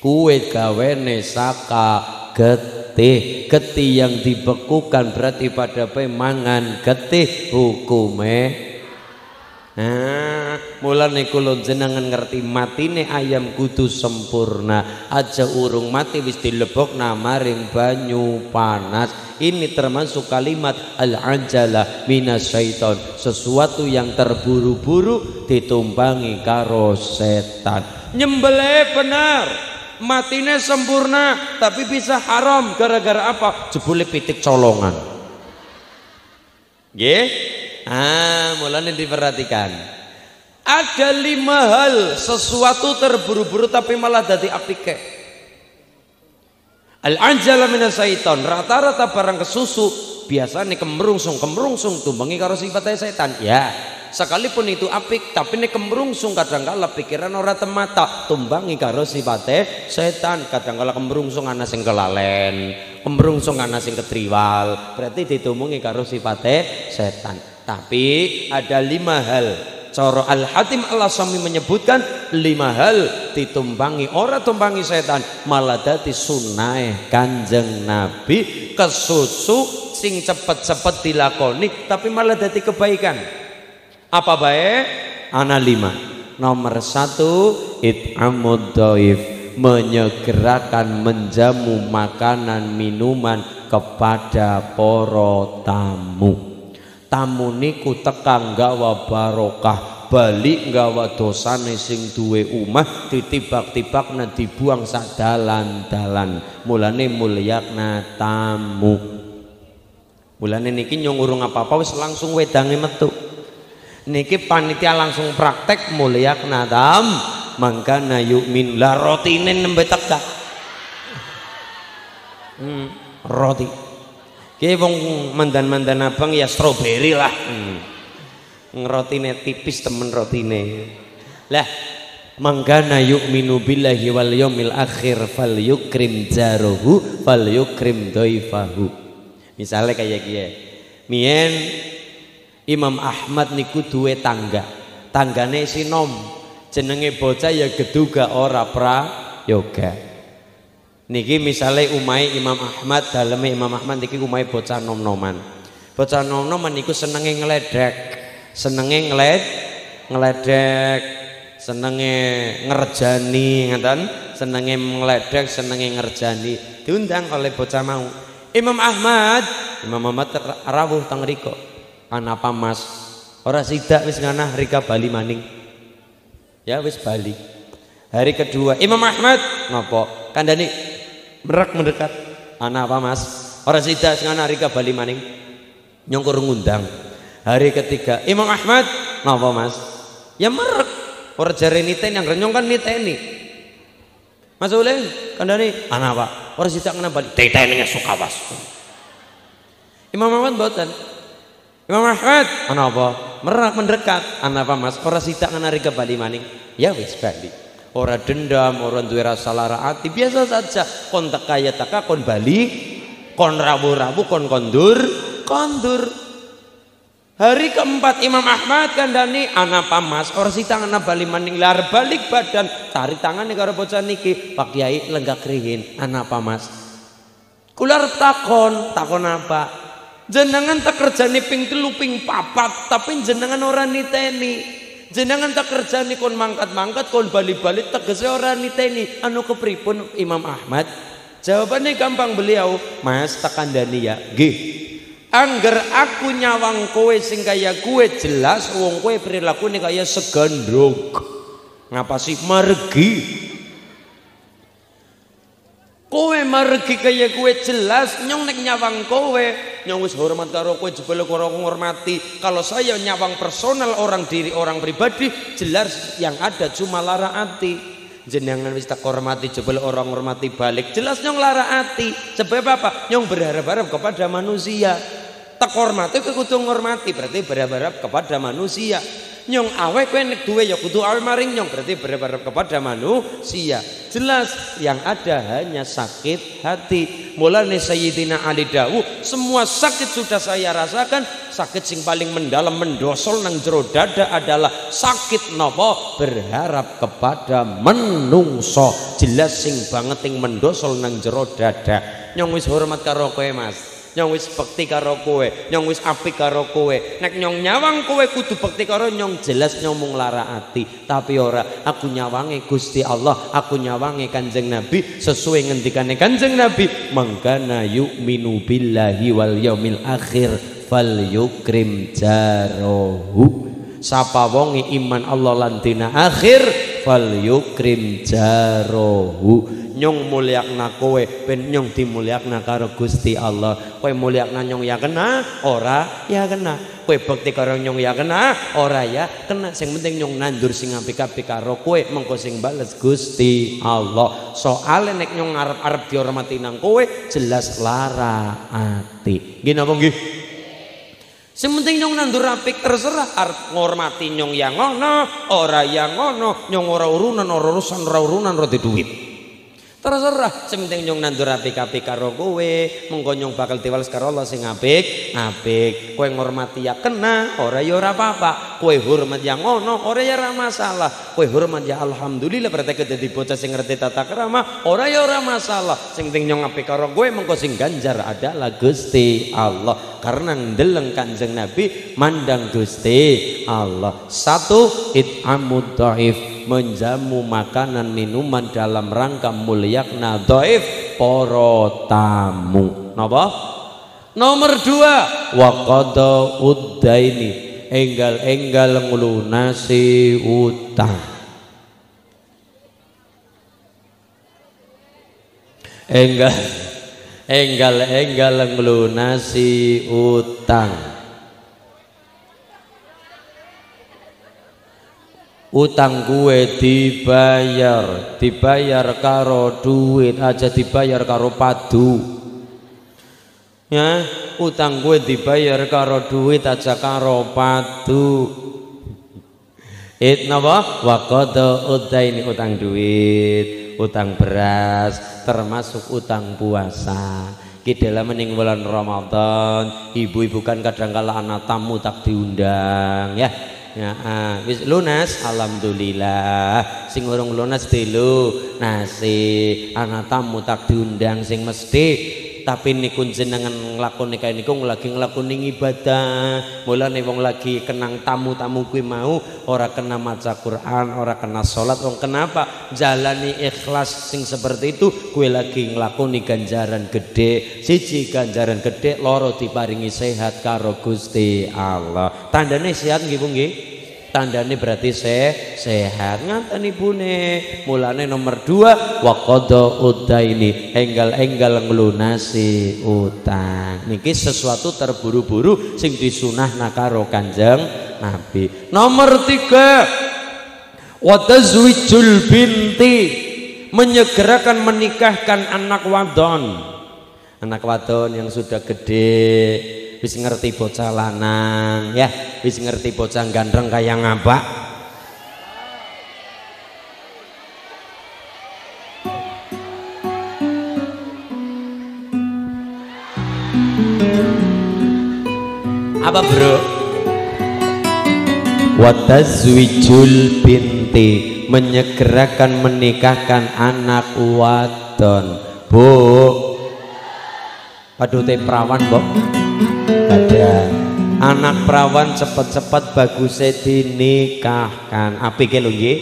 Kuwe gawene saka getih. Getih yang dibekukan berarti pada pemangan getih hukume. Mulane kula jenengan ngerti matine ayam kudu sempurna, aja urung mati wis dilebokna maring banyu panas. Ini termasuk kalimat al-ajalah minasyaiton, sesuatu yang terburu-buru ditumpangi karo setan. Nyembelih benar, matine sempurna, tapi bisa haram gara-gara apa? Jebule pitik colongan. Nggih? Mulane diperhatikan. Ada 5 hal sesuatu terburu-buru tapi malah dadi apike. Al-ajala minasaiton, rata-rata barang kesusu biasanya kemerungsung tumbangi karo sifatnya setan. Ya, sekalipun itu apik tapi ini kemerungsung, kadang-kala pikiran ora temata, tumbangi karo sifatnya setan. Kadang-kala kemerungsung ana sing kelalen, kemerungsung ana sing ketriwal, berarti ditumungi karo sifatnya setan. Tapi ada 5 hal, coro Al-Hatim Al-Asami menyebutkan 5 hal ditumbangi ora tumbangi setan, malah dadi sunah Kanjeng Nabi, kesusu sing cepet-cepet dilakoni tapi malah dadi kebaikan. Apa bae? Ana 5. Nomor 1, it'amud dhaif, menyegerakan menjamu makanan minuman kepada para tamu. Tamu niku tekan gawa barokah, balik gawa dosane sing duwe umah, ditibak-tibak na dibuang sak dalan-dalan. Mulane mulyakna tamu. Mulane niki nyong urung apa-apa wis langsung wedange metu. Niki panitia langsung praktek mulyakna tam, mangkana yu'min la rotine nembe tegak. Roti. Kayak wong mandan-mandan abang ya stroberi lah, ngerotine tipis temen rotine lah. Manggana yu'minu billahi wal yawmil akhir fal yukrim jaruhu fal yukrim doifahu. Misalnya kayak gini, mien Imam Ahmad niku duwe tangga, tanggane sinom jenenge bocah ya geduga ora prayoga. Niki misalnya umai Imam Ahmad, daleme Imam Ahmad niki umai bocah nom-noman. Bocah nom-noman niku senenge ngeledek, senenge ngerjani, ngaten, senenge ngeledek, senenge ngerjani. Diundang oleh bocah mau. Imam Ahmad rawuh teng riko. Anapa Mas? Ora sidak wis nganah rika bali maning. Ya wis bali. Hari kedua, Imam Ahmad nopo? Kandani merak mendekat. Ana apa Mas? Ora sida sing ana rika bali maning. Nyongkur ngundang. Hari ketiga, Imam Ahmad, napa Mas? Ya merak. Ora jare niteni yang renyong kan niteni. Mas Uleng, kandani ana apa? Ora sida kena bali. Titenenge sukawas. Imam Ahmad mboten. Imam Ahmad, ana apa? Merak mendekat. Ana apa Mas? Ora sida kena rika bali maning. Ya wis bali. Orang dendam, orang duwe rasa lara hati, biasa saja. Kon tak kaya taka, kon bali, kon rabu-rabu, kon kondur. Hari keempat Imam Ahmad kandhani, ana apa Mas? Orang sita ngana bali maning, lar balik badan, tarik tangan karo bocah niki. Pak Kyai lenggak kringin, ana apa Mas? Kula arep takon apa? Jenengan tak kerjane ping 3 ping 4, tapi jenengan ora niteni. Jenengan tak kerja nih kon mangkat-mangkat, kon balik-balik tegese ora niteni, anu kepripun Imam Ahmad? Jawabannya gampang beliau, Mas takandani ya nggih. Angger aku nyawang kowe sing kaya kowe, jelas wong kowe prilakune kaya segandrung. Ngapa sih margi? Kowe margi kaya kowe, jelas nyong nek nyawang kowe nyong wis hormat karo kowe, jebule karo ngormati. Kalau saya nyawang personal orang pribadi, jelas yang ada cuma lara ati. Jenengan wis tak hormati, jebule orang hormati balik, jelas nyong lara ati. Sebab apa? Nyong berharap-harap kepada manusia. Tak hormati ke kudu ngormati, berarti berharap kepada manusia. Nyong awek kowe nek duwe ya kudu awek maring nyong, berarti berharap kepada manusia. Jelas yang ada hanya sakit hati. Mulane Sayyidina Ali dawuh, semua sakit sudah saya rasakan. Sakit sing paling mendalam mendosol nang jero dada adalah sakit napa? Berharap kepada menungso. Jelas sing banget sing mendosol nang jero dada. Nyong wis hormat karo kowe Mas, nyong wis bekti karo kowe, nyong wis apik karo kowe. Nek nyong nyawang kowe kudu bekti karo nyong, jelas nyong mung lara ati. Tapi ora, aku nyawange Gusti Allah, aku nyawange Kanjeng Nabi sesuai ngendikane Kanjeng Nabi, mangkana yu'minu billahi wal yaumil akhir fal yukrim jarohu. Sapa wonge iman Allah lan dina akhir fal yukrim jarohu. Nyong mulyakna kowe ben nyong dimulyakna karo Gusti Allah. Kowe mulyakna nyong ya kena ora ya kena, kowe bekti karo nyong ya kena ora ya kena, sing penting nyong nandur sing apik-apik karo kowe mengko sing bales Gusti Allah. Soale nek nyong arep-arep dihormati nang kowe jelas lara ati. Nggih napa nggih? Sing penting nyong nandur apik, terserah arep ngormati nyong ya ngono ora ya ngono, nyong ora urunan ora urusan ora urunan ora duit. Terserah, sementing nyong nandur apik-apik karo kowe, mengko nyong bakal diwales karo Allah sing apik-apik. Kowe ngormati ya kena, ora ya ora apa-apa. Kowe hormat ya ngono, ora ya ora masalah. Kowe hormat ya alhamdulillah berarti dadi bocah sing ngerti tata krama, ora ya ora masalah. Sing penting nyong apik karo kowe mengko sing ganjar adalah Gusti Allah. Karena ndeleng Kanjeng Nabi, mandang Gusti Allah. Satu, it'amud dhaif, menjamu makanan minuman dalam rangka mulyakna dhaif para tamu. Napa? Nomor dua, waqada uddaini, enggal-enggal nglunasi utang, enggal-enggal nglunasi utang. Utang gue dibayar, dibayar karo duit aja, dibayar karo padu ya. Utang gue dibayar karo duit aja karo padu. It napa waqada udaini, utang duit, utang beras, termasuk utang puasa. Ki dalam ning bulan Ramadan ibu-ibu kan kadangkala anak tamu tak diundang ya. Ya, wis lunas alhamdulillah, sing urung lunas dulu nasi anak tamu tak diundang sing mesti. Tapi niku jenengan nglakoni kaya niku lagi nglakoni ibadah. Mulane wong lagi kenang tamu-tamu kuwi mau ora kena maca Quran, ora kena salat, wong kenapa jalani ikhlas sing seperti itu kuwi lagi nglakoni ganjaran gede. Siji ganjaran gede, loro diparingi sehat karo Gusti Allah. Tandane sehat nggih Bu nggih? Tandane berarti sehat ngaten ibune. Mulane nomor dua, waqada udaini, enggal-enggal nglunasi utang. Niki sesuatu terburu-buru sing disunahna karo Kanjeng Nabi. Nomor tiga, watazwijul binti, menyegerakan menikahkan anak wadon. Anak wadon yang sudah gede, wis ngerti bocah lanang ya, wis ngerti bocah gandreng kaya ngapa. Apa bro? Watazwijul binti, menyegerakan menikahkan anak wadon. Bu, padute prawan mbok. Ada anak perawan cepet-cepet bagusnya dinikahkan. Apike lho nggih.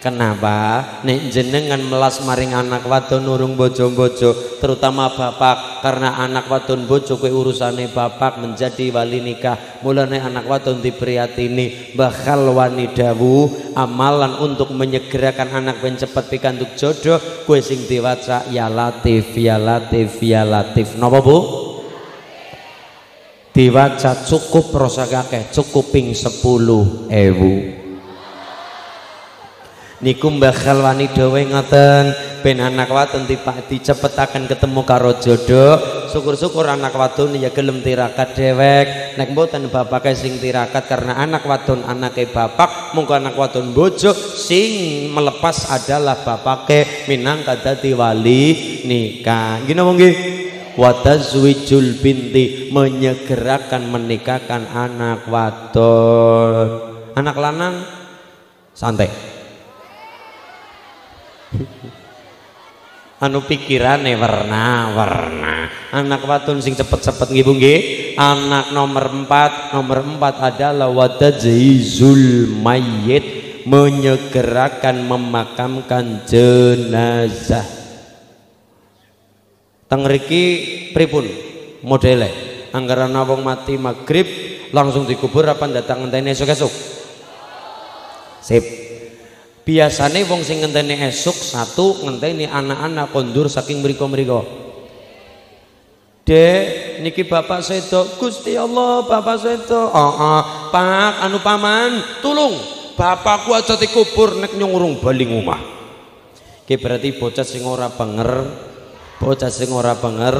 Kenapa? Nek jenengan melas maring anak wadon urung bojo-bojo, terutama bapak, karena anak wadon bojo kuwi urusane bapak menjadi wali nikah. Mulane anak wadon dipriyatini, bakal wani dawuh amalan untuk menyegerakan anak ben cepet pikantuk jodoh. Kuwi sing diwaca ya Latif, ya Latif, ya Latif. Napa Bu? Diwaca cukup rosak akeh, cukup ping 10.000. Niku bakal wani dhewe ngoten, ben anak wadon dicepetaken ketemu karo jodoh. Syukur-syukur anak wadon ya gelem tirakat dhewek. Nek mboten bapake sing tirakat karena anak wadon anake bapak, mungko anak wadon bojo sing melepas adalah bapake minangka dadi wali nikah. Nggih napa nggih? Watazwijul binti, menyegerakan menikahkan anak wadon. Anak lanang santai anu pikirane warna-warna, anak wadon sing cepet-cepet nggih Bu nggih. Anak nomor 4 adalah watazijul mayyit, menyegerakan memakamkan jenazah. Teng mriki pripun modele? Angger ana wong mati magrib langsung dikubur apa datang entene esuk-esuk? Sip. Biasane wong sing ngenteni esuk satu ngenteni anak-anak kondur saking mriko-mriko. Dek, niki bapak sedok. Gusti Allah, bapak sedok. Pak, anu paman, tulung. Bapakku aja dikubur nek nyungurung bali omah. Ki berarti bocah sing ora bener,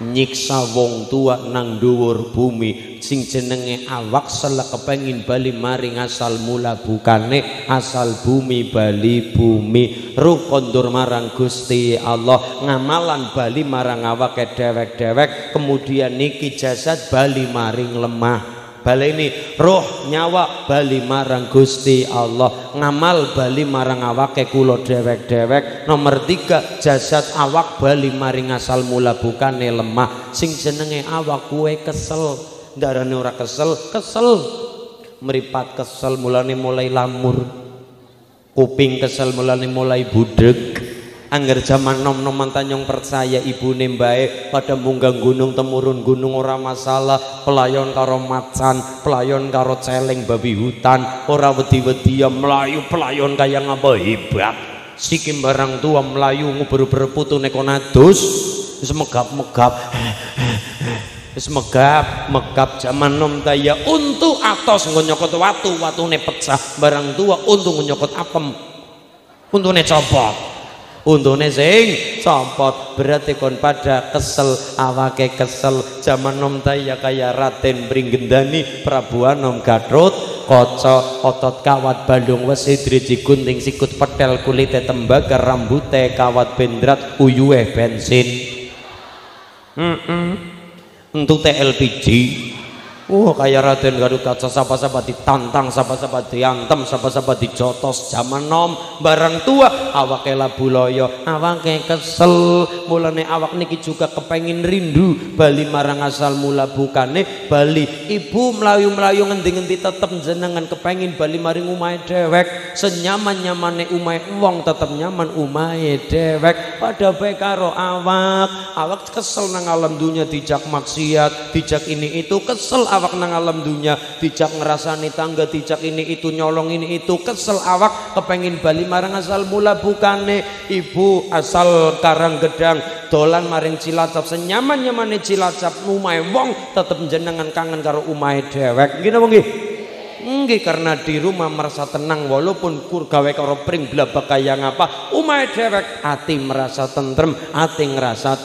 nyiksa wong tua nang dhuwur bumi. Sing jenenge awak selek kepengin bali maring asal mula bukane, asal bumi bali bumi. Ruh kondur marang Gusti Allah, ngamalan bali marang awake dewek-dewek, kemudian niki jasad bali maring lemah. Baleni roh nyawa bali marang Gusti Allah, ngamal bali marang awake kula dewek-dewek. Nomor 3, jasad awak bali maring asal mula bukane lemah. Sing jenenge awak kuwe kesel, ndarane ora kesel, meripat kesel mulane mulai lamur, kuping kesel mulane mulai budeg. Angger zaman nom-noman tanyong percaya ibune mbae pada munggang gunung temurun gunung ora masalah, pelayon karo macan, pelayon karo celeng babi hutan, ora wedi-wedi ya melayu pelayon kaya ngapa hebat. Sikim barang tua melayu nguber-uber putu nekonadus, wis megap-megap. Wis megap-megap zaman nom taya untu atos nggo nyokot watu, watune pecah. Barang tua untu nyokot apem. Untune copot. Untune sing copot. Berarti kon pada kesel, awake kesel. Zaman nom taya kaya Raden Pringgendani, Prabu Anom Gatrut Koco, otot kawat Bandung wesi driji gunting sikut petel kulite tembaga rambute kawat bendrat uyuhe bensin. Entute LPG. Kaya Raden Garut Kaca, sapa-sapa ditantang, sapa-sapa diantem, sapa-sapa dijotos. Zaman nom barang tua awake labu loyo, awake kesel. Mulane awak niki juga kepengin rindu bali marang asal mula bukane bali. Ibu melayu-melayu ngendi-ngendi tetep jenengan kepengin bali maring umahe dewek. Senyaman-nyamane umahe wong tetep nyaman umahe dewek. Pada bae karo awak, awak kesel nang alam dunya dijak maksiat, dijak ini itu, kesel awak nang alam dunya dijak ngerasani tangga, dijak ini itu, nyolong ini itu. Kesel awak kepengin bali marang asal mula bukane. Ibu asal Karang Gedang dolan maring Cilacap, senyaman-nyamane Cilacap umahe wong tetep jenengan kangen karo umahe dewek. Ngene wong nggih. Nggih, karena di rumah merasa tenang walaupun kur gawe karo pring blabak kaya ngapa, umahe dewek ati merasa tentrem, ati ngerasa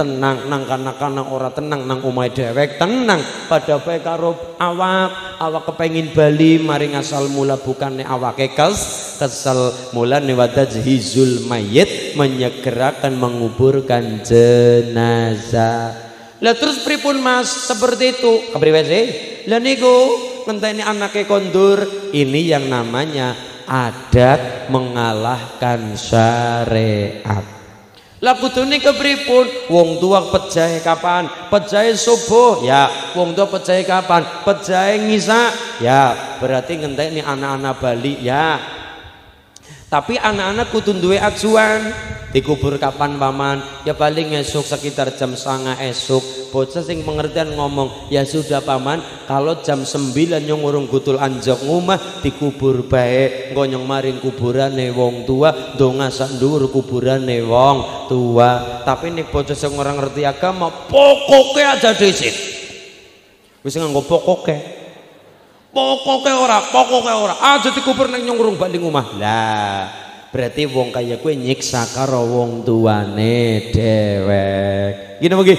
tenang. Nang kana-kana ora tenang nang umahe dewek tenang. Pada bae karo awak kepengin bali maring asal mula bukane. Awake kesel mulane wadajhizul mayit, menyegerakan menguburkan jenazah. Lah terus pripun Mas seperti itu? Kapriwe sih? Lah niku ngenteni anaknya kondur. Ini yang namanya adat mengalahkan syariat. Lah kudune kepripun? Wong tua pejahe kapan? Pejahe subuh ya. Wong tua pejahe kapan? Pejahe ngisa ya. Berarti ngenteni anak-anak bali ya. Tapi anak-anak kudu duwe acuan. Dikubur kapan paman? Ya paling esok sekitar jam 09.30 esok. Bocah sing pengertian ngomong, ya sudah paman, kalau jam 9 nyong urung gutul anjok ngomah dikubur baik. Ngonyong maring kuburane wong tua, donga sak ndur kuburane wong tua. Tapi nek bocah sing ora ngerti agama, pokoke aja disit. Wis nganggo pokoke. Pokoke ora. Aja dikubur nek nyong urung bali ngomah. Lah berarti wong kaya kue nyiksa karo wong tuane dewek. Gini mungkin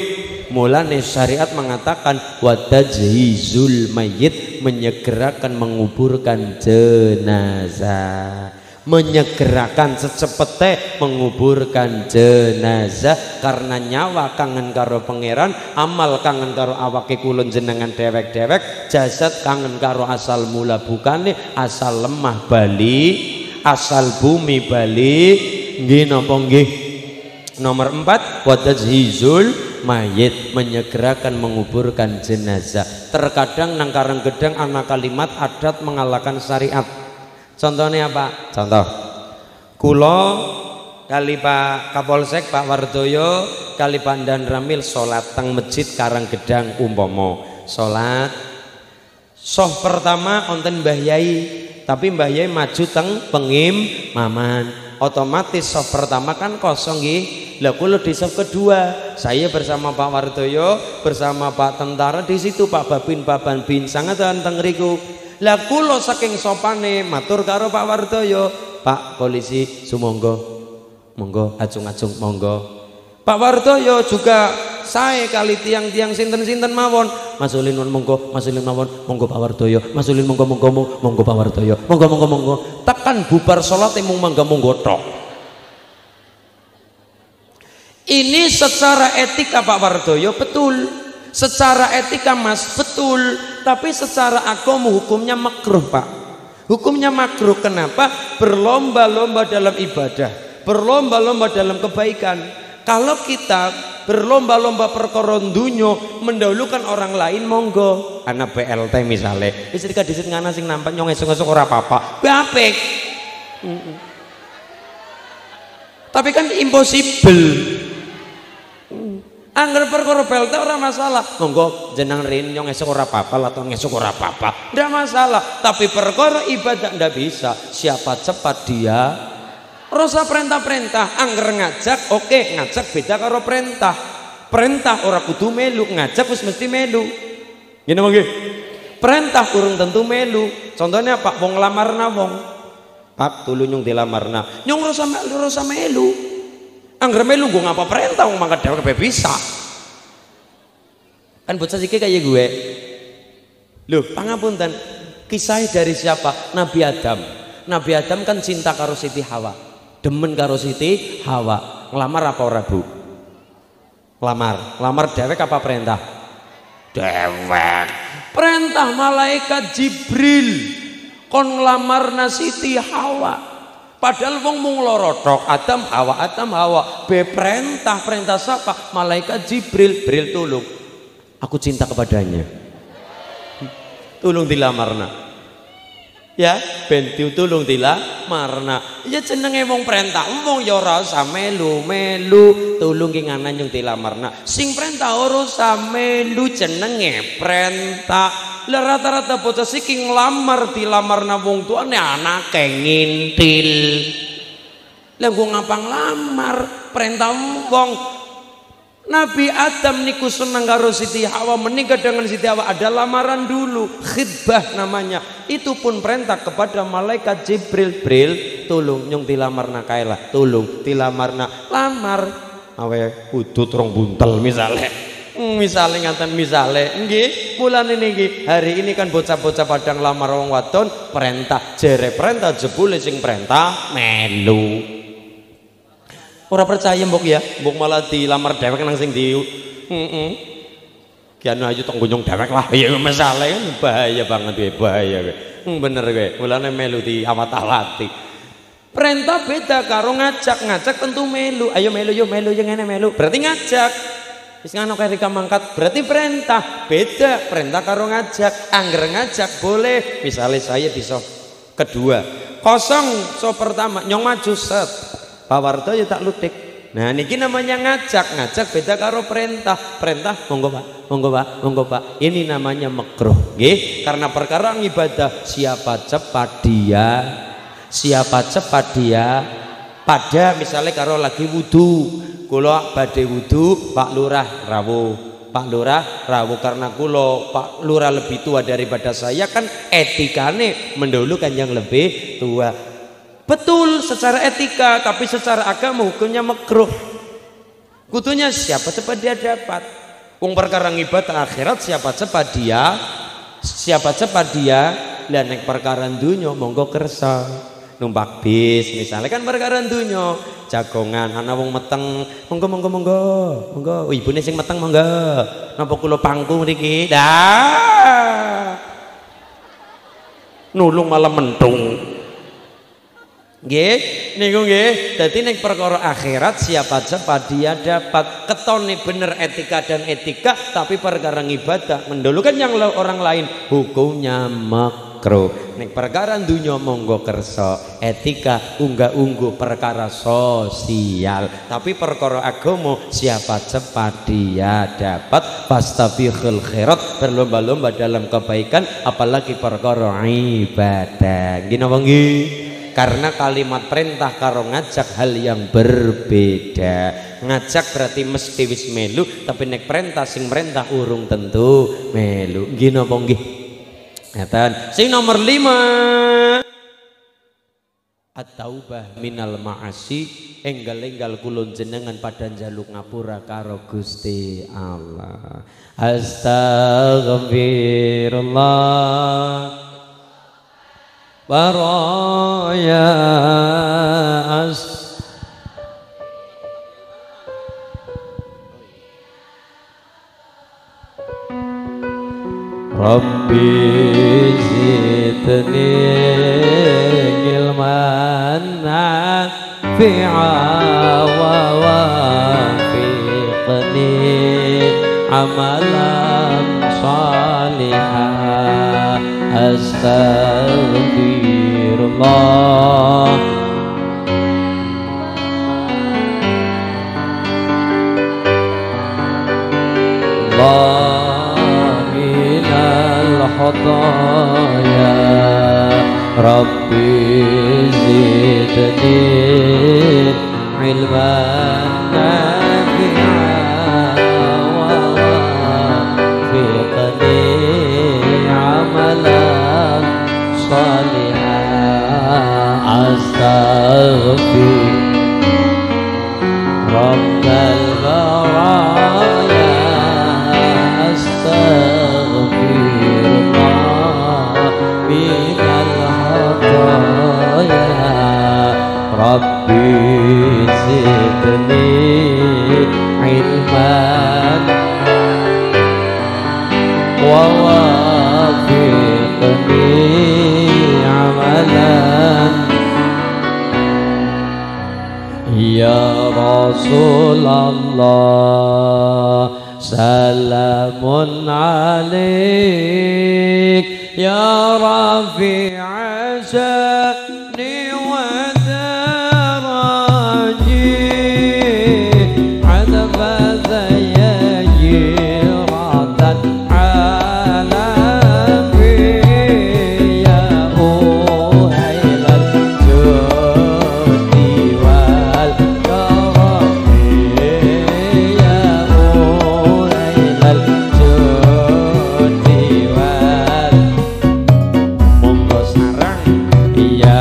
mulane syariat mengatakan wadajhizul mayit, menyegerakan menguburkan jenazah. Menyegerakan secepete menguburkan jenazah, karena nyawa kangen karo pangeran, amal kangen karo awake kulon jenengan dewek-dewek, jasad kangen karo asal mula bukane, asal lemah bali, asal bumi bali. Nggih napa nggih? Nomor 4, wadajhizul mayit, menyegerakan menguburkan jenazah. Terkadang nang Karang Gedang ana kalimat adat mengalahkan syariat. Contohnya apa? Contoh, kula kali Pak Kapolsek Pak Wardoyo kali Pak Dandan Ramil salat teng masjid Karang Gedang umpama salat soh pertama onten Mbah Yai. tapi Mbah Yai maju teng pengimaman, otomatis soft pertama kan kosong nggih. Lah kula di soft kedua, saya bersama Pak Wardoyo, bersama Pak Tentara di situ, Pak Babin, Pak Banbin sangat teng riku. Lah kula saking sopane matur karo Pak Wardoyo, Pak Polisi sumonggo. Monggo acung-acung monggo. Pak Wardoyo juga saya kali tiang-tiang sinten-sinten mawon, masulin monggo, masulin mawon, monggo Pak Wardoyo, masulin monggo monggo monggo Pak Wardoyo, monggo monggo monggo. Tekan bubar salat mung mangga monggo tok. Ini secara etika Pak Wardoyo betul, secara etika Mas betul, tapi secara agama hukumnya makruh Pak. Hukumnya makruh kenapa? Berlomba-lomba dalam ibadah, berlomba-lomba dalam kebaikan. Kalau kita berlomba-lomba perkara dunyo mendahulukan orang lain monggo, anak BLT misalnya wis dikadhisit ngana sing nampak nyong esuk-esuk ora apa-apa apik. Tapi kan impossible. Angger perkara BLT ora masalah. Monggo jeneng rin nyong esuk ora apa-apa laton esuk ora apa-apa. Ndak masalah, tapi perkara ibadah ndak bisa. Siapa cepat dia rosa perintah-perintah, angger ngajak, oke okay. Ngajak beda karo perintah. Perintah ora kudu melu, ngajak wis mesti melu. Ngene mongke. Perintah kurang tentu melu. Contohnya Pak wong nglamarna wong. Pak tulu nyung dilamarna. Nyung rosa melu. Angger melu nggo ngapa perintah wong mangkat dhewe kabeh bisa. Kan bocah iki kaya gue. Lho, pangapunten. Kisah dari siapa? Nabi Adam. Nabi Adam kan cinta karo Siti Hawa. Demen karo Siti Hawa, ngelamar apa ora Bu? Lamar, lamar dewek apa perintah? Dewek. Perintah malaikat Jibril kon nglamarna Siti Hawa. Padahal wong mung loro tok, Adam Hawa, Adam Hawa. Be perintah, perintah siapa? Malaikat Jibril, Bril tulung. Aku cinta kepadanya. Tulung dilamarna. Ya, bentiu tulung tila marna. Ya jenenge wong perintah, wong ya ora usah melu-melu, tulung ki nganan nyung tila marna. Sing perintah ora usah melu jenenge perintah. Lah rata-rata bocah iki nglamar dilamarna wong tuane anake ngintil. Lah gua ngapa nglamar perintah wong? Nabi Adam niku seneng karo Siti Hawa, menikah dengan Siti Hawa ada lamaran dulu, khidbah namanya. Itu pun perintah kepada malaikat Jibril, Bril tulung nyung dilamarna kaelah, tulung dilamarna lamar awe udut rong buntel misale. Misale ngaten misale. Nggih, mulane niki hari ini kan bocah-bocah padang lamar wong wadon perintah jere perintah jebule sing perintah melu. Ora percaya mbok ya, mbok malah dilamar dewek nang sing di kianu ayu tong gonyong dewek lah. Ya masalah kan bahaya banget kowe, bahaya kowe. Bener kowe, mulane melu diawat-awati. Perintah beda karo ngajak, ngajak tentu melu. Ayo melu yo ngene melu. Berarti ngajak. Wis ngono kae rika mangkat, berarti perintah. Beda perintah karo ngajak. Angger ngajak boleh. Misalnya saya di soft kedua. Kosong soft pertama nyong maju set. Pak Wardoyo tak lutik. Nah niki namanya ngajak, ngajak beda karo perintah. Perintah monggo Pak, monggo Pak, monggo Pak. Ini namanya makruh, nggih. Karena perkara ibadah siapa cepat dia, siapa cepat dia. Pada misalnya karo lagi wudu, kula badhe wudu, Pak Lurah rawuh. Pak Lurah rawuh karena kula Pak Lurah lebih tua daripada saya kan etikane mendahulukan yang lebih tua. Betul secara etika, tapi secara agama hukumnya makruh. Kutunya siapa cepat dia dapat. Wong perkara ibadah akhirat siapa cepat dia, siapa cepat dia. Lah nek perkara dunya monggo kersa. Numpak bis misalnya kan perkara dunya, jagongan ana wong meteng, monggo monggo monggo. Monggo ibune sing meteng monggo. Napa kula pangku mriki? Dah. Nulung malah mentung. Nggih, niku nggih. Dadi nek perkara akhirat siapa cepat dia dapat. Ketone bener etika dan etika, tapi perkara ibadah mendahulukan yang orang lain hukumnya makruh. nek perkara dunia monggo kerso, etika unggah-ungguh perkara sosial, tapi perkara agama siapa cepat dia dapat. Fastabiqul khairat, berlomba-lomba dalam kebaikan, apalagi perkara ibadah. Gini apa nggih? Karena kalimat perintah karo ngajak hal yang berbeda. Ngajak berarti mesti wis melu, tapi nek perintah sing merintah urung tentu melu. Nggih napa nggih? Ngaten. Sing nomor 5. At-taubah minal ma'asi, enggal-enggal kulon jenengan pada njaluk ngapura karo Gusti Allah. Astaghfirullah baraya Rabbi zidni ilman nafi'a wa wafiqni amalan salihah. Astaghfirullah khataya Rabbi zidni ilman nafi'an wa wafiqni amalan shalihan. Astaghfir Rabbal baraya astaghfir minal khataya Rabbi zidni ilman wa wafiqni amalan. Ya Rasulullah salamun alaik ya Rafi asani wa daraji adaba zayaji ratan alami ya uhailal judi wal karami ya uhailal judi. Ya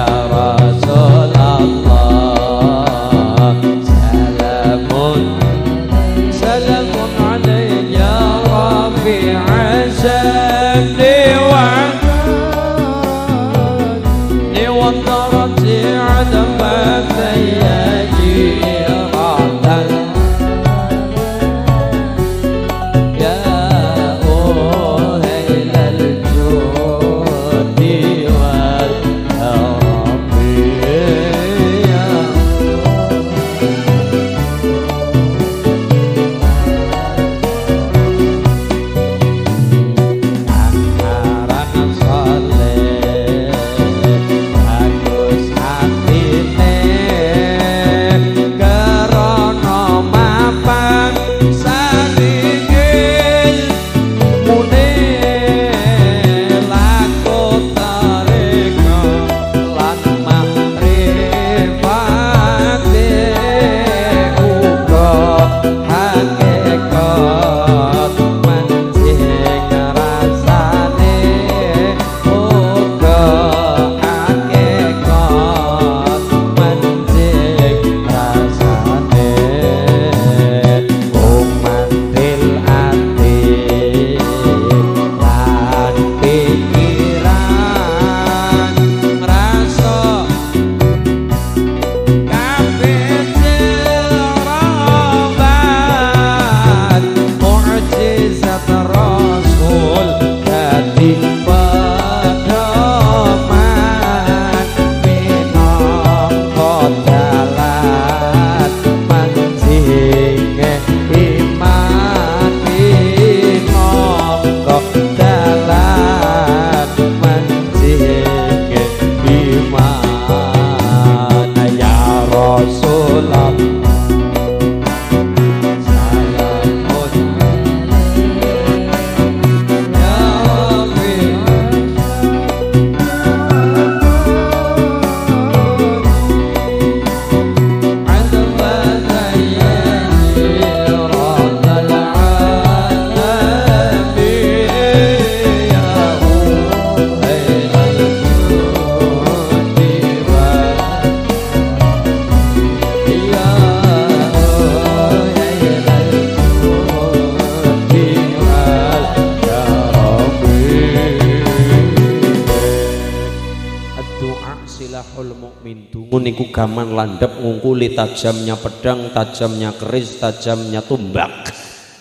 niku gaman landep ngungkuli tajamnya pedang, tajamnya keris, tajamnya tombak.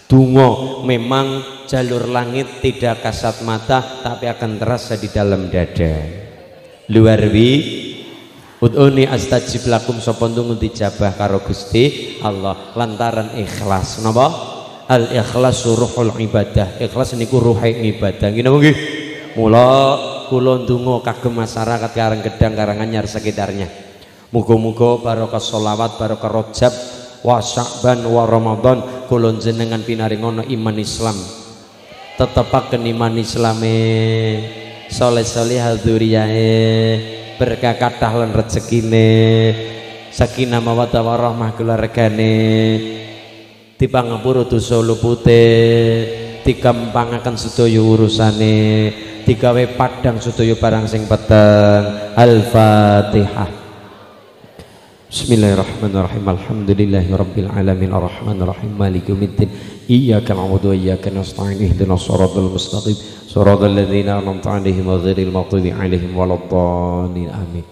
Dungo memang jalur langit tidak kasat mata, tapi akan terasa di dalam dada. Luar biasa. Ud'uni astajib lakum sopontung dijabah karo Gusti Allah lantaran ikhlas. Napa? Al ikhlas ruhul ibadah. Ikhlas niku ruhe ibadah. Ngene nggih. Mula kula ndonga kagem masyarakat Karang Gedang, Karanganyar sekitarnya. Muga-muga barokah sholawat, barokah Rajab, wa Sya'ban, wa Ramadan kula jenengan pinaringono iman Islam. Tetepaken iman Islame. Saleh-salehah dzuriyae. Berkah kathah lan rezekine, sakinah mawaddah warahmah keluargane, dipangapura dosa lupute, digampangaken sedaya urusane, digawe padhang sedaya barang sing peteng. Al-Fatihah. Bismillahirrahmanirrahim. Alhamdulillahirabbil alamin arrahmanirrahim maliki yaumiddin iyyaka na'budu wa iyyaka nasta'in ihdinas shiratal mustaqim shiratal ladzina an'amta 'alaihim ghairil maghdubi 'alaihim waladdallin amin.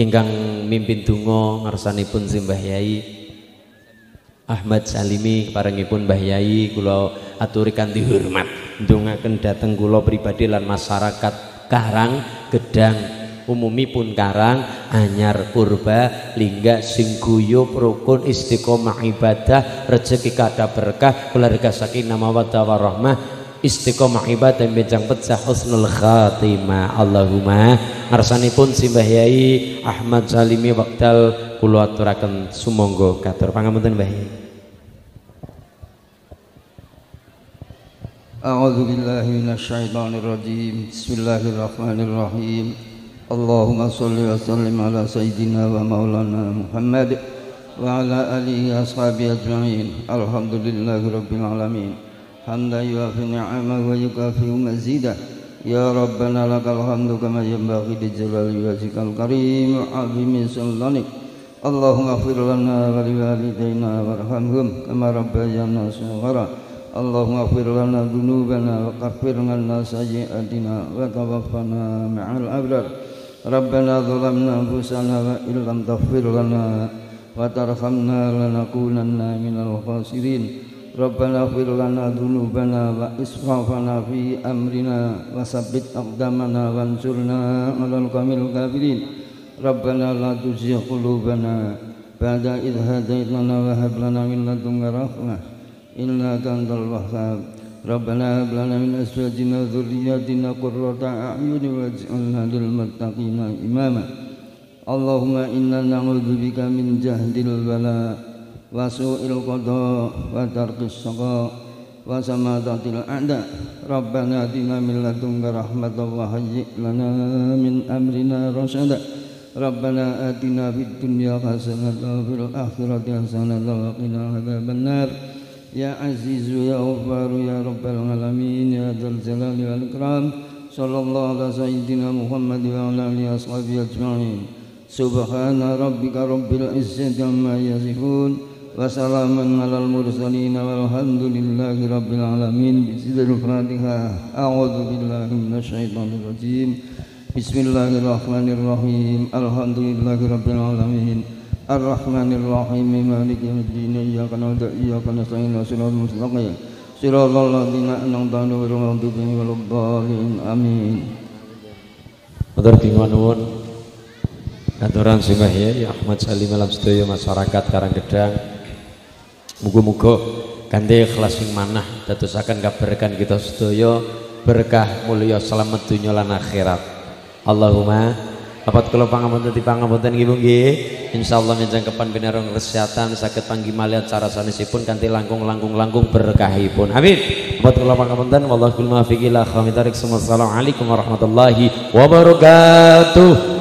Ingkang mimpin donga ngarsanipun Simbah Yai Ahmad Salimi keparengipun Mbah Yai kula aturi kanthi hormat ndongaken dhateng kula pribadi lan masyarakat Karang Gedang umumipun Karanganyar Purbalingga sing guyub rukun istiqomah ibadah rezeki kada berkah keluarga sakinah mawaddah warahmah istiqomah ibadah benjang pecah husnul khatimah. Allahumma ngarsanipun Simbah Yai Ahmad Salimi wekdal kula aturaken sumangga katur pangapunten Mbah Yai. A'udzubillahi minasyaitonir rajim. Bismillahirrahmanirrahim. Allahumma sholli wa sallim ala sayyidina wa maulana Muhammad wa ala alihi ashabihi ajma'in. Alhamdulillahirabbil alamin. Hamdan yuwaffi ni'amahu wa yukafi mazidah. Ya rabbana lakal hamdu kama yanbaghi li jalali wajhikal karim wa 'azimi sultanik. Allahumma ighfir lana wa liwalidayna warhamhum kama rabbayana shaghira. Allahumma ighfir lana dhunubana wa kaffir 'anna sayyi'atina wa tawaffana ma'al abrar. Rabbana zalamna anfusana wa illam taghfir lana wa tarhamna lanakunanna minal khasirin. Rabbana ighfir lana dhunubana wa israfana fi amrina wa sabbit aqdamana wansurna 'alal qawmil kafirin. Rabbana la tuzigh qulubana ba'da idh hadaytana wa hab lana min ladunka rahmah innaka antal wahhab. Rabbana hab lana min azwajina wa dzurriyyatina qurrata a'yunin waj'alna lil muttaqina imama. Allahumma inna na'udzubika min jahdil bala wa su'il qada wa tarqis saqa wa samadatil a'da. Rabbana atina min ladunka rahmatan wa hayyi' lana min amrina rasyada. Rabbana atina fid dunya hasanatan wa fil akhirati hasanatan wa qina adzabannar. Ya azizu ya ghaffaru ya rabbal alamin ya dzal jalali wal ikram. Sallallahu ala sayyidina Muhammad wa ala alihi ashabihi ajma'in. Subhana rabbika rabbil izzati amma yasifun wa salamun alal mursalin walhamdulillahi rabbil alamin. Bismillahir rahmanirrahim. A'udzu billahi minasy syaithanir rajim. Bismillahirrahmanirrahim. Alhamdulillahi rabbil alamin. Ar-Rahmanir-Rahim Maliki yaumiddin iyyaka na'budu wa iyyaka nasta'in ihdinas mustaqim shiratal ladzina an'amta 'alaihim ghairil maghdhubi 'alaihim amin. Matur nuwun katuran Simbah Yai Ahmad Salim lan sedaya masyarakat Karang Gedang muga-muga kanthi ikhlas sing manah dadosaken kaberkahan kita sedaya berkah mulya slamet dunya lan akhirat. Allahumma dapat kalau pangapunten dipangapunten nggih nggih insyaallah menjangkepan binarong kesehatan saged panggi malian cara sanesipun kanthi langkung-langkung berkahipun amin. Dapat kalau pangapunten wallahul muwaffiq ila khairin. Assalamualaikum warahmatullahi wabarakatuh.